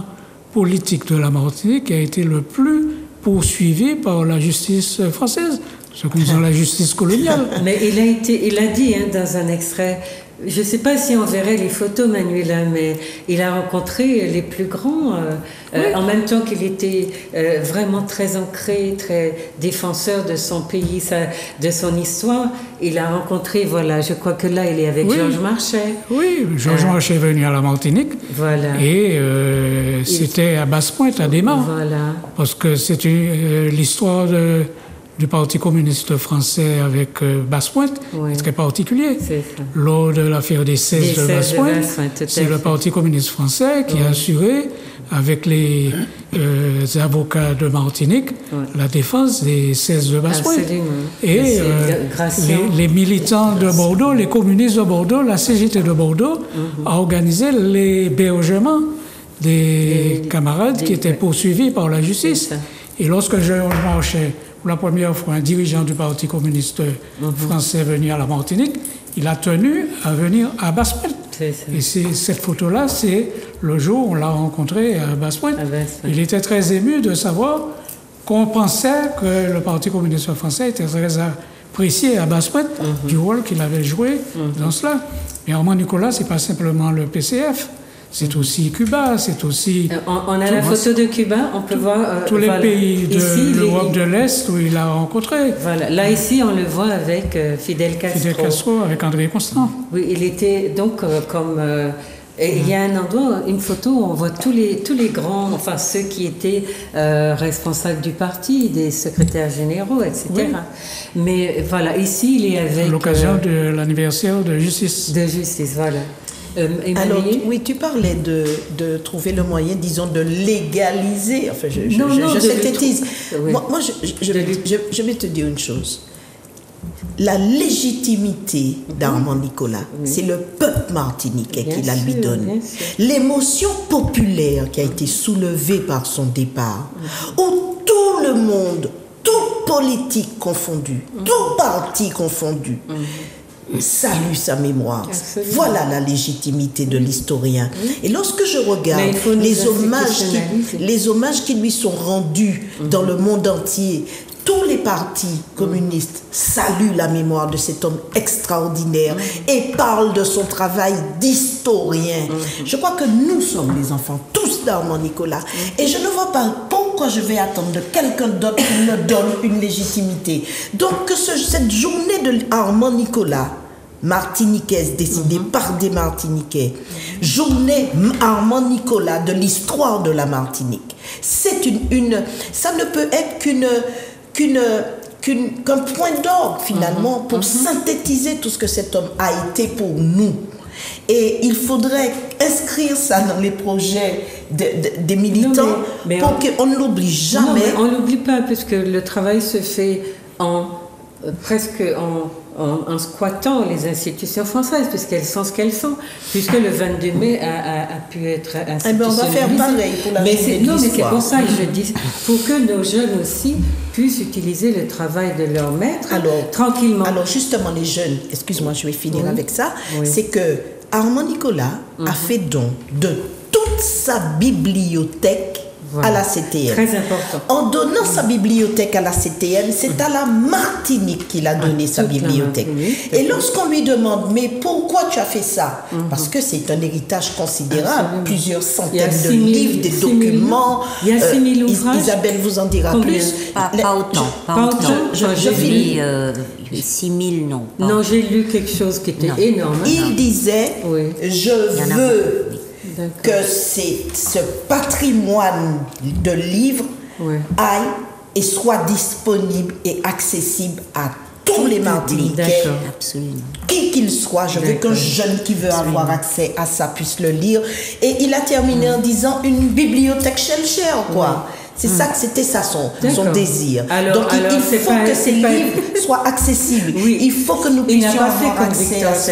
politique de la Martinique qui a été le plus poursuivi par la justice française, ce qu'on dit la justice coloniale. Mais il a, été, il a dit hein, dans un extrait... Je ne sais pas si on verrait les photos, Manuela, mais il a rencontré les plus grands, euh, oui. euh, en même temps qu'il était euh, vraiment très ancré, très défenseur de son pays, sa, de son histoire. Il a rencontré, voilà, je crois que là, il est avec oui. Georges Marchais. Oui, Georges euh, Marchais est venu à la Martinique. Voilà. Et euh, c'était à Basse-Pointe, à Desmar. Voilà. Parce que c'est euh, l'histoire de... du Parti communiste français avec euh, Basse-Pointe, oui. très particulier. Lors de l'affaire des seize de Basse-Pointe, c'est le Parti communiste français qui oui. a assuré, avec les euh, avocats de Martinique, oui. la défense des seize de Basse-Pointe. Et euh, les, les militants de Bordeaux, les communistes de Bordeaux, la C G T de Bordeaux, mm-hmm. a organisé l'hébergement des les, camarades des, qui étaient poursuivis par la justice. Et lorsque Georges Marchais, pour la première fois, un dirigeant du Parti communiste mmh. français venu à la Martinique, il a tenu à venir à Basse-Pointe. Et cette photo-là, c'est le jour où on l'a rencontré à Basse-Pointe. Basse il était très ému de savoir qu'on pensait que le Parti communiste français était très apprécié à Basse-Pointe mmh. du rôle qu'il avait joué mmh. dans cela. Mais Armand Nicolas, c'est pas simplement le P C F, C'est aussi Cuba, c'est aussi... On, on a la photo de Cuba, on peut tout, voir... Euh, tous les voilà, pays de l'Europe de l'Est où il a rencontré. Voilà, là ici on le voit avec euh, Fidel Castro. Fidel Castro, avec André Constant. Oui, il était donc euh, comme... Euh, et il y a un endroit, une photo où on voit tous les, tous les grands, enfin ceux qui étaient euh, responsables du parti, des secrétaires généraux, et cetera. Oui. Mais voilà, ici il est avec... L'occasion euh, de l'anniversaire de Justice. De Justice, voilà. Euh, Alors, oui, tu parlais de, de trouver le moyen, disons, de légaliser, enfin, je, je, non, je, non, je synthétise. Oui. Moi, moi je, je, je, je, je vais te dire une chose. La légitimité d'Armand Nicolas, oui. c'est le peuple martiniquais bien qui la lui donne. L'émotion populaire qui a été soulevée par son départ, oui. où tout le monde, toute politique confondue, oui. tout parti confondu, oui. salue sa mémoire. Absolument. Voilà la légitimité de l'historien. Oui. Et lorsque je regarde les hommages, qui, les hommages qui lui sont rendus mm-hmm. dans le monde entier, tous les partis communistes mm-hmm. saluent la mémoire de cet homme extraordinaire mm-hmm. et parlent de son travail d'historien. Mm-hmm. Je crois que nous sommes les enfants, tous d'Armand Nicolas. Mm-hmm. Et je ne vois pas pourquoi je vais attendre de quelqu'un d'autre qui me donne une légitimité. Donc que ce, cette journée de Armand Nicolas, martiniquaise, décidée mm-hmm. par des Martiniquais, journée Armand Nicolas de l'histoire de la Martinique, c'est une, une, ça ne peut être qu'une qu'une qu'une qu'un point d'orgue finalement mm-hmm. pour mm-hmm. synthétiser tout ce que cet homme a été pour nous. Et il faudrait inscrire ça dans les projets de, de, des militants non, mais, mais pour qu'on ne l'oublie jamais. Non, mais on ne l'oublie pas, puisque le travail se fait en euh, presque en... En, en squattant les institutions françaises, puisqu'elles sont ce qu'elles sont, puisque le vingt-deux mai a, a, a pu être institutionnalisé. Eh bien, on va faire pareil pour la journée. Non, mais c'est pour ça que je dis, pour que nos jeunes aussi puissent utiliser le travail de leur maître alors, tranquillement. Alors, justement, les jeunes, excuse-moi, je vais finir oui. avec ça, oui. c'est que Armand Nicolas mm-hmm. a fait don de toute sa bibliothèque voilà. à la C T M. Très important. En donnant sa bibliothèque à la C T M, c'est à la Martinique qu'il a donné ah, sa bibliothèque. Et lorsqu'on lui demande, mais pourquoi tu as fait ça? Mm-hmm. Parce que c'est un héritage considérable, absolument. Plusieurs centaines de mille, livres, des documents. Il y a six mille ouvrages. Euh, Isabelle vous en dira combien? Plus. Pas, pas autant. Pas pas autant. autant. Je, je, je finis. Euh, six mille, non. Pas non, j'ai lu quelque chose qui était non. énorme. Il non. disait, oui. je Il veux... que ce patrimoine de livres ouais. aille et soit disponible et accessible à tous les Martiniquais, qui qu'ils soient. Je veux qu'un jeune qui veut absolument. Avoir accès à ça puisse le lire. Et il a terminé mmh. en disant une bibliothèque Schœlcher, quoi. Ouais. C'est mmh. ça que c'était ça son, son désir. Alors, donc alors, il faut pas, que ces livres soient accessibles. Oui. Il faut que nous puissions avoir accès à ça.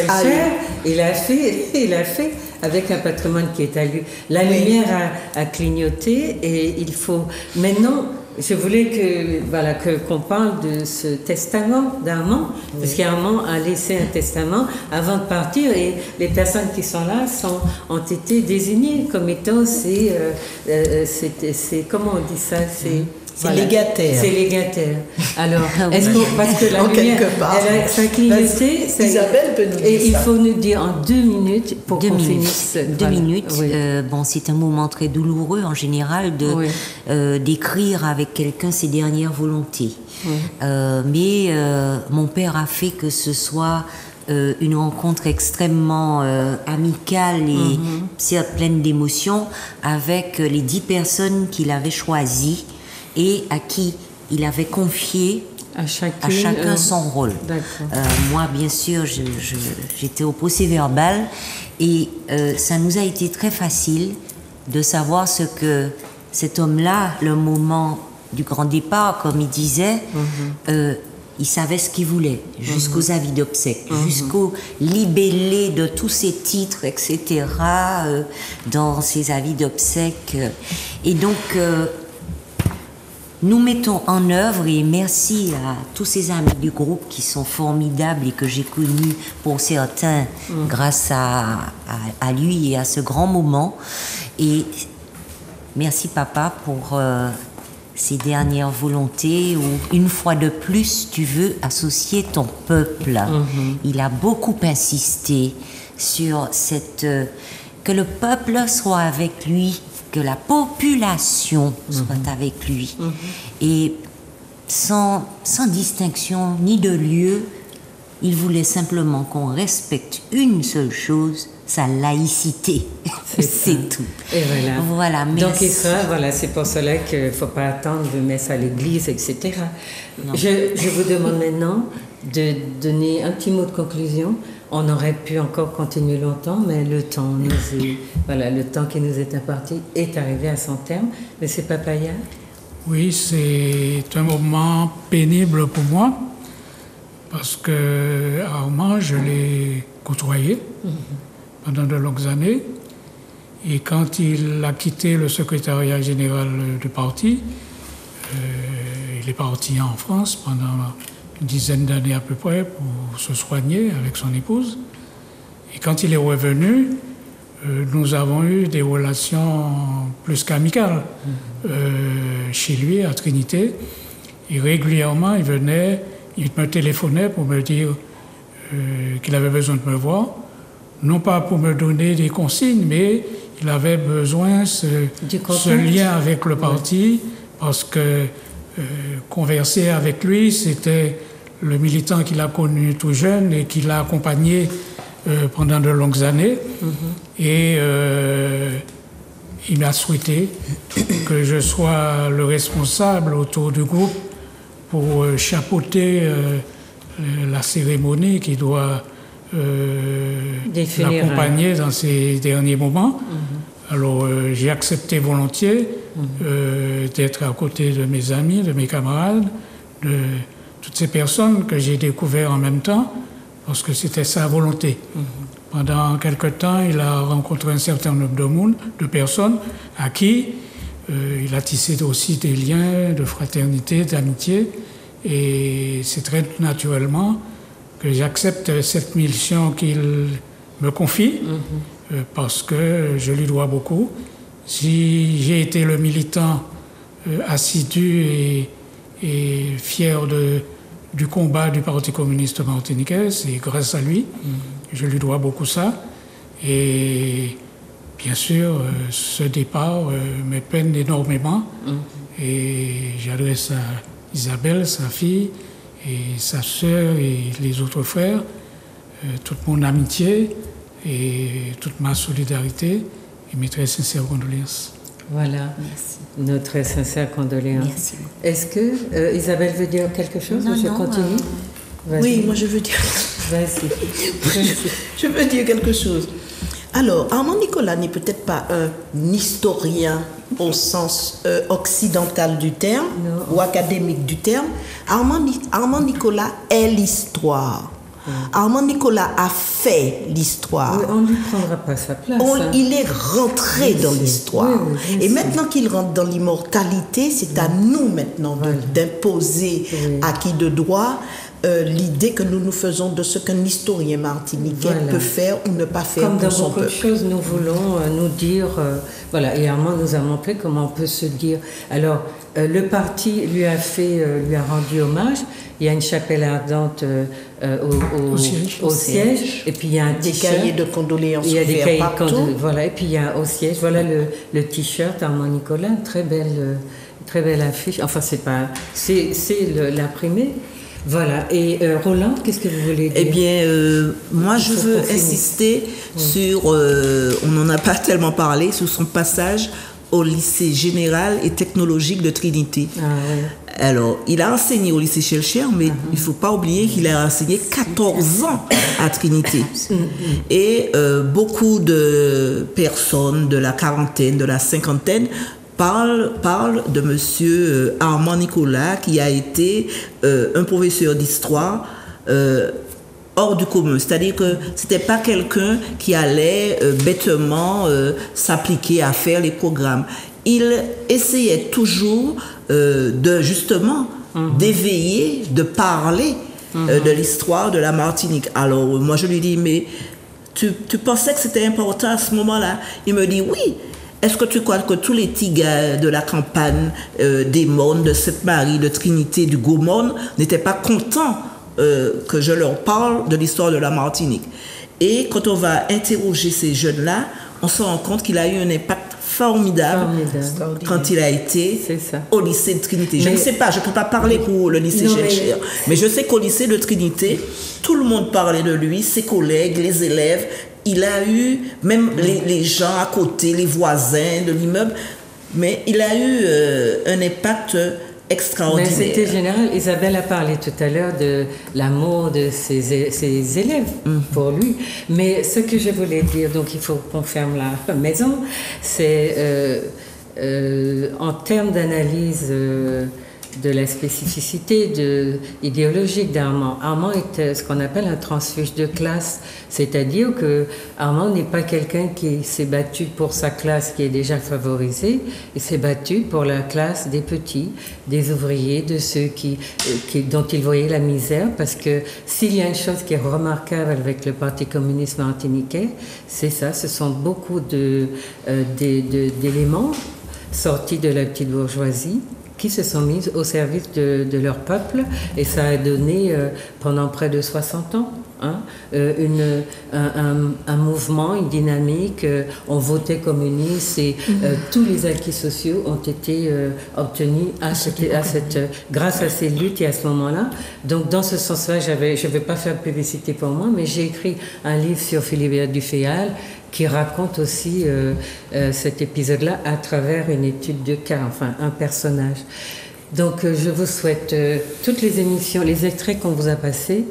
Il a fait, il a fait avec un patrimoine qui est à lui. La oui. lumière a, a clignoté et il faut... Maintenant, je voulais que, voilà, que, qu'on parle de ce testament d'Armand, oui. parce qu'Armand a laissé un testament avant de partir et les personnes qui sont là sont, ont été désignées comme étant ces... Euh, euh, c'est, c'est, comment on dit ça c'est, C'est voilà. légataire. C'est légataire. Alors, est-ce qu'on, parce que la en lumière, quelque part, elle a s'inclignité. Isabelle peut nous dire et ça. Il faut nous dire en deux minutes pour qu'on finisse. Deux voilà. minutes. Oui. Euh, bon, c'est un moment très douloureux en général de oui. euh, d'écrire avec quelqu'un ses dernières volontés. Oui. Euh, mais euh, mon père a fait que ce soit euh, une rencontre extrêmement euh, amicale et mm-hmm. pleine d'émotions avec les dix personnes qu'il avait choisies. Et à qui il avait confié à, chacune, à chacun euh, son rôle. Euh, moi, bien sûr, je, je, j'étais au procès-verbal et euh, ça nous a été très facile de savoir ce que cet homme-là, le moment du grand départ, comme il disait, mm-hmm. euh, il savait ce qu'il voulait, jusqu'aux mm-hmm. avis d'obsèques, mm-hmm. jusqu'au libellé de tous ses titres, et cetera, euh, dans ses avis d'obsèques. Et donc... Euh, nous mettons en œuvre, et merci à tous ces amis du groupe qui sont formidables et que j'ai connus pour certains mmh. grâce à, à, à lui et à ce grand moment. Et merci papa pour euh, ces dernières volontés où une fois de plus tu veux associer ton peuple. Mmh. Il a beaucoup insisté sur cette... Euh, que le peuple soit avec lui, que la population soit mmh. avec lui. Mmh. Et sans, sans distinction ni de lieu, il voulait simplement qu'on respecte une seule chose, sa laïcité, c'est tout. Et voilà. Voilà, mais donc, et ça, voilà, c'est pour cela qu'il ne faut pas attendre de messe à l'église, et cetera. Je, je vous demande maintenant de donner un petit mot de conclusion. On aurait pu encore continuer longtemps, mais le temps, nous est, voilà, le temps qui nous est imparti est arrivé à son terme. Monsieur Papaya? Oui, c'est un moment pénible pour moi, parce que Armand, je l'ai côtoyé pendant de longues années. Et quand il a quitté le secrétariat général du parti, euh, il est parti en France pendant une dizaine d'années à peu près pour se soigner avec son épouse. Et quand il est revenu, euh, nous avons eu des relations plus qu'amicales euh, chez lui, à Trinité. Et régulièrement, il venait, il me téléphonait pour me dire euh, qu'il avait besoin de me voir. Non pas pour me donner des consignes, mais il avait besoin ce, ce lien avec le parti, oui. Parce que euh, converser avec lui, c'était le militant qu'il a connu tout jeune et qu'il a accompagné euh, pendant de longues années. Mm-hmm. Et euh, il m'a souhaité que je sois le responsable autour du groupe pour euh, chapeauter euh, la cérémonie qui doit... Euh, l'accompagner dans ces derniers moments. Mm-hmm. Alors euh, j'ai accepté volontiers mm-hmm. euh, d'être à côté de mes amis, de mes camarades, de toutes ces personnes que j'ai découvertes en même temps, parce que c'était sa volonté. Mm-hmm. Pendant quelque temps, il a rencontré un certain nombre de, monde, de personnes à qui euh, il a tissé aussi des liens de fraternité, d'amitié, et c'est très naturellement que j'accepte cette mission qu'il me confie, mm-hmm. euh, parce que je lui dois beaucoup. Si j'ai été le militant euh, assidu et, et fier de, du combat du Parti communiste martiniquais, c'est grâce à lui. Mm-hmm. Je lui dois beaucoup ça. Et bien sûr, euh, ce départ euh, me peine énormément. Mm-hmm. Et j'adresse à Isabelle, sa fille, et sa sœur et les autres frères, euh, toute mon amitié et toute ma solidarité et mes très sincères condoléances. Voilà, merci. Nos très sincères condoléances. Est-ce que euh, Isabelle veut dire quelque chose non, ou je non, continue euh... Oui, moi je veux dire. Vas-y. Je veux dire quelque chose. Alors, Armand Nicolas n'est peut-être pas un historien au sens euh, occidental du terme no. ou académique du terme. Armand, Armand Nicolas est l'histoire. Mm. Armand Nicolas a fait l'histoire. Oui, on ne lui prendra pas sa place. On, hein. Il est rentré oui, dans l'histoire. Oui, oui, Et maintenant qu'il rentre dans l'immortalité, c'est oui. à nous maintenant voilà. d'imposer oui. à qui de droit Euh, l'idée que nous nous faisons de ce qu'un historien martiniquais voilà. peut faire ou ne pas faire pour son peuple. Comme dans beaucoup de choses, nous voulons euh, nous dire... Euh, voilà, et Armand nous a montré comment on peut se dire... Alors, euh, le parti lui a fait, euh, lui a rendu hommage. Il y a une chapelle ardente euh, euh, au, au, au, siège. au siège. Et puis, il y a un t-shirt. Des cahiers de condoléances ouverts partout. Condo... Voilà, et puis, il y a au siège, voilà le, le t-shirt Armand Nicolas. Très belle, euh, très belle affiche. Enfin, c'est pas... C'est l'imprimé. Voilà. Et euh, Roland, qu'est-ce que vous voulez dire? Eh bien, euh, moi, je veux insister oui. sur, euh, on n'en a pas tellement parlé, sur son passage au lycée général et technologique de Trinité. Ah, ouais. Alors, il a enseigné au lycée Schœlcher, mais ah, il ne faut pas oublier qu'il a enseigné quatorze ans à Trinité. Et euh, beaucoup de personnes de la quarantaine, de la cinquantaine, Parle, parle de monsieur Armand Nicolas, qui a été euh, un professeur d'histoire euh, hors du commun. C'est-à-dire que c'était pas quelqu'un qui allait euh, bêtement euh, s'appliquer à faire les programmes. Il essayait toujours euh, de justement mmh. d'éveiller, de parler mmh. euh, de l'histoire de la Martinique. Alors moi je lui dis, mais tu, tu pensais que c'était important à ce moment-là? Il me dit oui. Est-ce que tu crois que tous les petits gars de la campagne, euh, des Mornes, de Sainte-Marie, de Trinité, du Gaumont, n'étaient pas contents euh, que je leur parle de l'histoire de la Martinique? Et quand on va interroger ces jeunes-là, on se rend compte qu'il a eu un impact formidable, formidable. quand il a été au lycée de Trinité. Je mais, ne sais pas, je ne peux pas parler pour le lycée Schœlcher, mais... mais je sais qu'au lycée de Trinité, tout le monde parlait de lui, ses collègues, les élèves. Il a eu, même oui. les, les gens à côté, les voisins de l'immeuble, mais il a eu euh, un impact extraordinaire. Mais c'était général. Isabelle a parlé tout à l'heure de l'amour de ses, ses élèves mmh. pour lui. Mais ce que je voulais dire, donc il faut qu'on ferme la maison, c'est euh, euh, en termes d'analyse euh, de la spécificité de, idéologique d'Armand. Armand est ce qu'on appelle un transfuge de classe, c'est-à-dire que Armand n'est pas quelqu'un qui s'est battu pour sa classe qui est déjà favorisée, il s'est battu pour la classe des petits, des ouvriers, de ceux qui, qui, dont il voyait la misère, parce que s'il y a une chose qui est remarquable avec le Parti communiste martiniquais, c'est ça, ce sont beaucoup de, euh, de, de, d'éléments sortis de la petite bourgeoisie, qui se sont mises au service de, de leur peuple, et ça a donné euh, pendant près de soixante ans hein, euh, une, un, un, un mouvement, une dynamique, euh, on votait communiste et euh, tous les acquis sociaux ont été euh, obtenus à cette, à cette, grâce à ces luttes et à ce moment-là. Donc dans ce sens-là, j'avais, je ne vais pas faire publicité pour moi, mais j'ai écrit un livre sur Philibert Duféal, qui raconte aussi euh, euh, cet épisode-là à travers une étude de cas, enfin un personnage. Donc euh, je vous souhaite euh, toutes les émissions, les extraits qu'on vous a passés,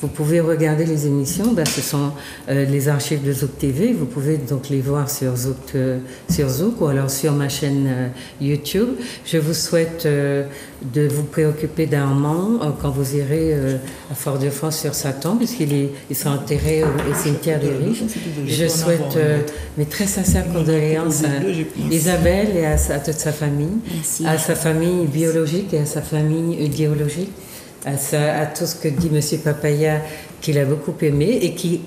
vous pouvez regarder les émissions, ben, ce sont euh, les archives de Zouk T V, vous pouvez donc les voir sur Zouk, euh, sur Zouk ou alors sur ma chaîne euh, YouTube. Je vous souhaite euh, de vous préoccuper d'Armand euh, quand vous irez euh, à Fort-de-France sur sa tombe, puisqu'il est, il sera enterré au, au cimetière des Riches. Je souhaite euh, mes très sincères condoléances à Isabelle et à, à toute sa famille, merci. À sa famille biologique et à sa famille idéologique. À, ça, à tout ce que dit M. Papaya, qu'il a beaucoup aimé et qui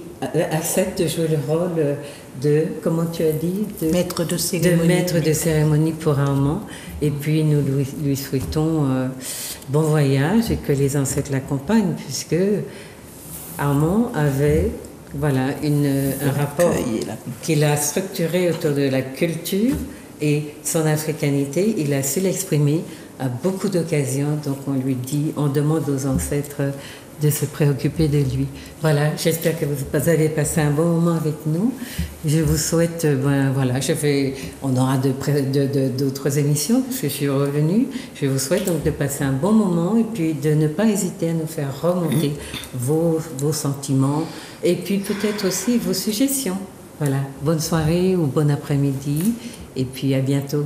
accepte de jouer le rôle de, comment tu as dit, de maître de cérémonie, de maître de cérémonie pour Armand. Et puis nous lui, lui souhaitons euh, bon voyage et que les ancêtres l'accompagnent, puisque Armand avait voilà, une, un rapport qu'il a structuré autour de la culture et son africanité. Il a su l'exprimer à beaucoup d'occasions, donc on lui dit, on demande aux ancêtres de se préoccuper de lui. Voilà, j'espère que vous avez passé un bon moment avec nous. Je vous souhaite, ben voilà, je vais, on aura de, de, de, d'autres émissions, parce que je suis revenue. Je vous souhaite donc de passer un bon moment et puis de ne pas hésiter à nous faire remonter vos, vos sentiments et puis peut-être aussi vos suggestions. Voilà, bonne soirée ou bon après-midi et puis à bientôt.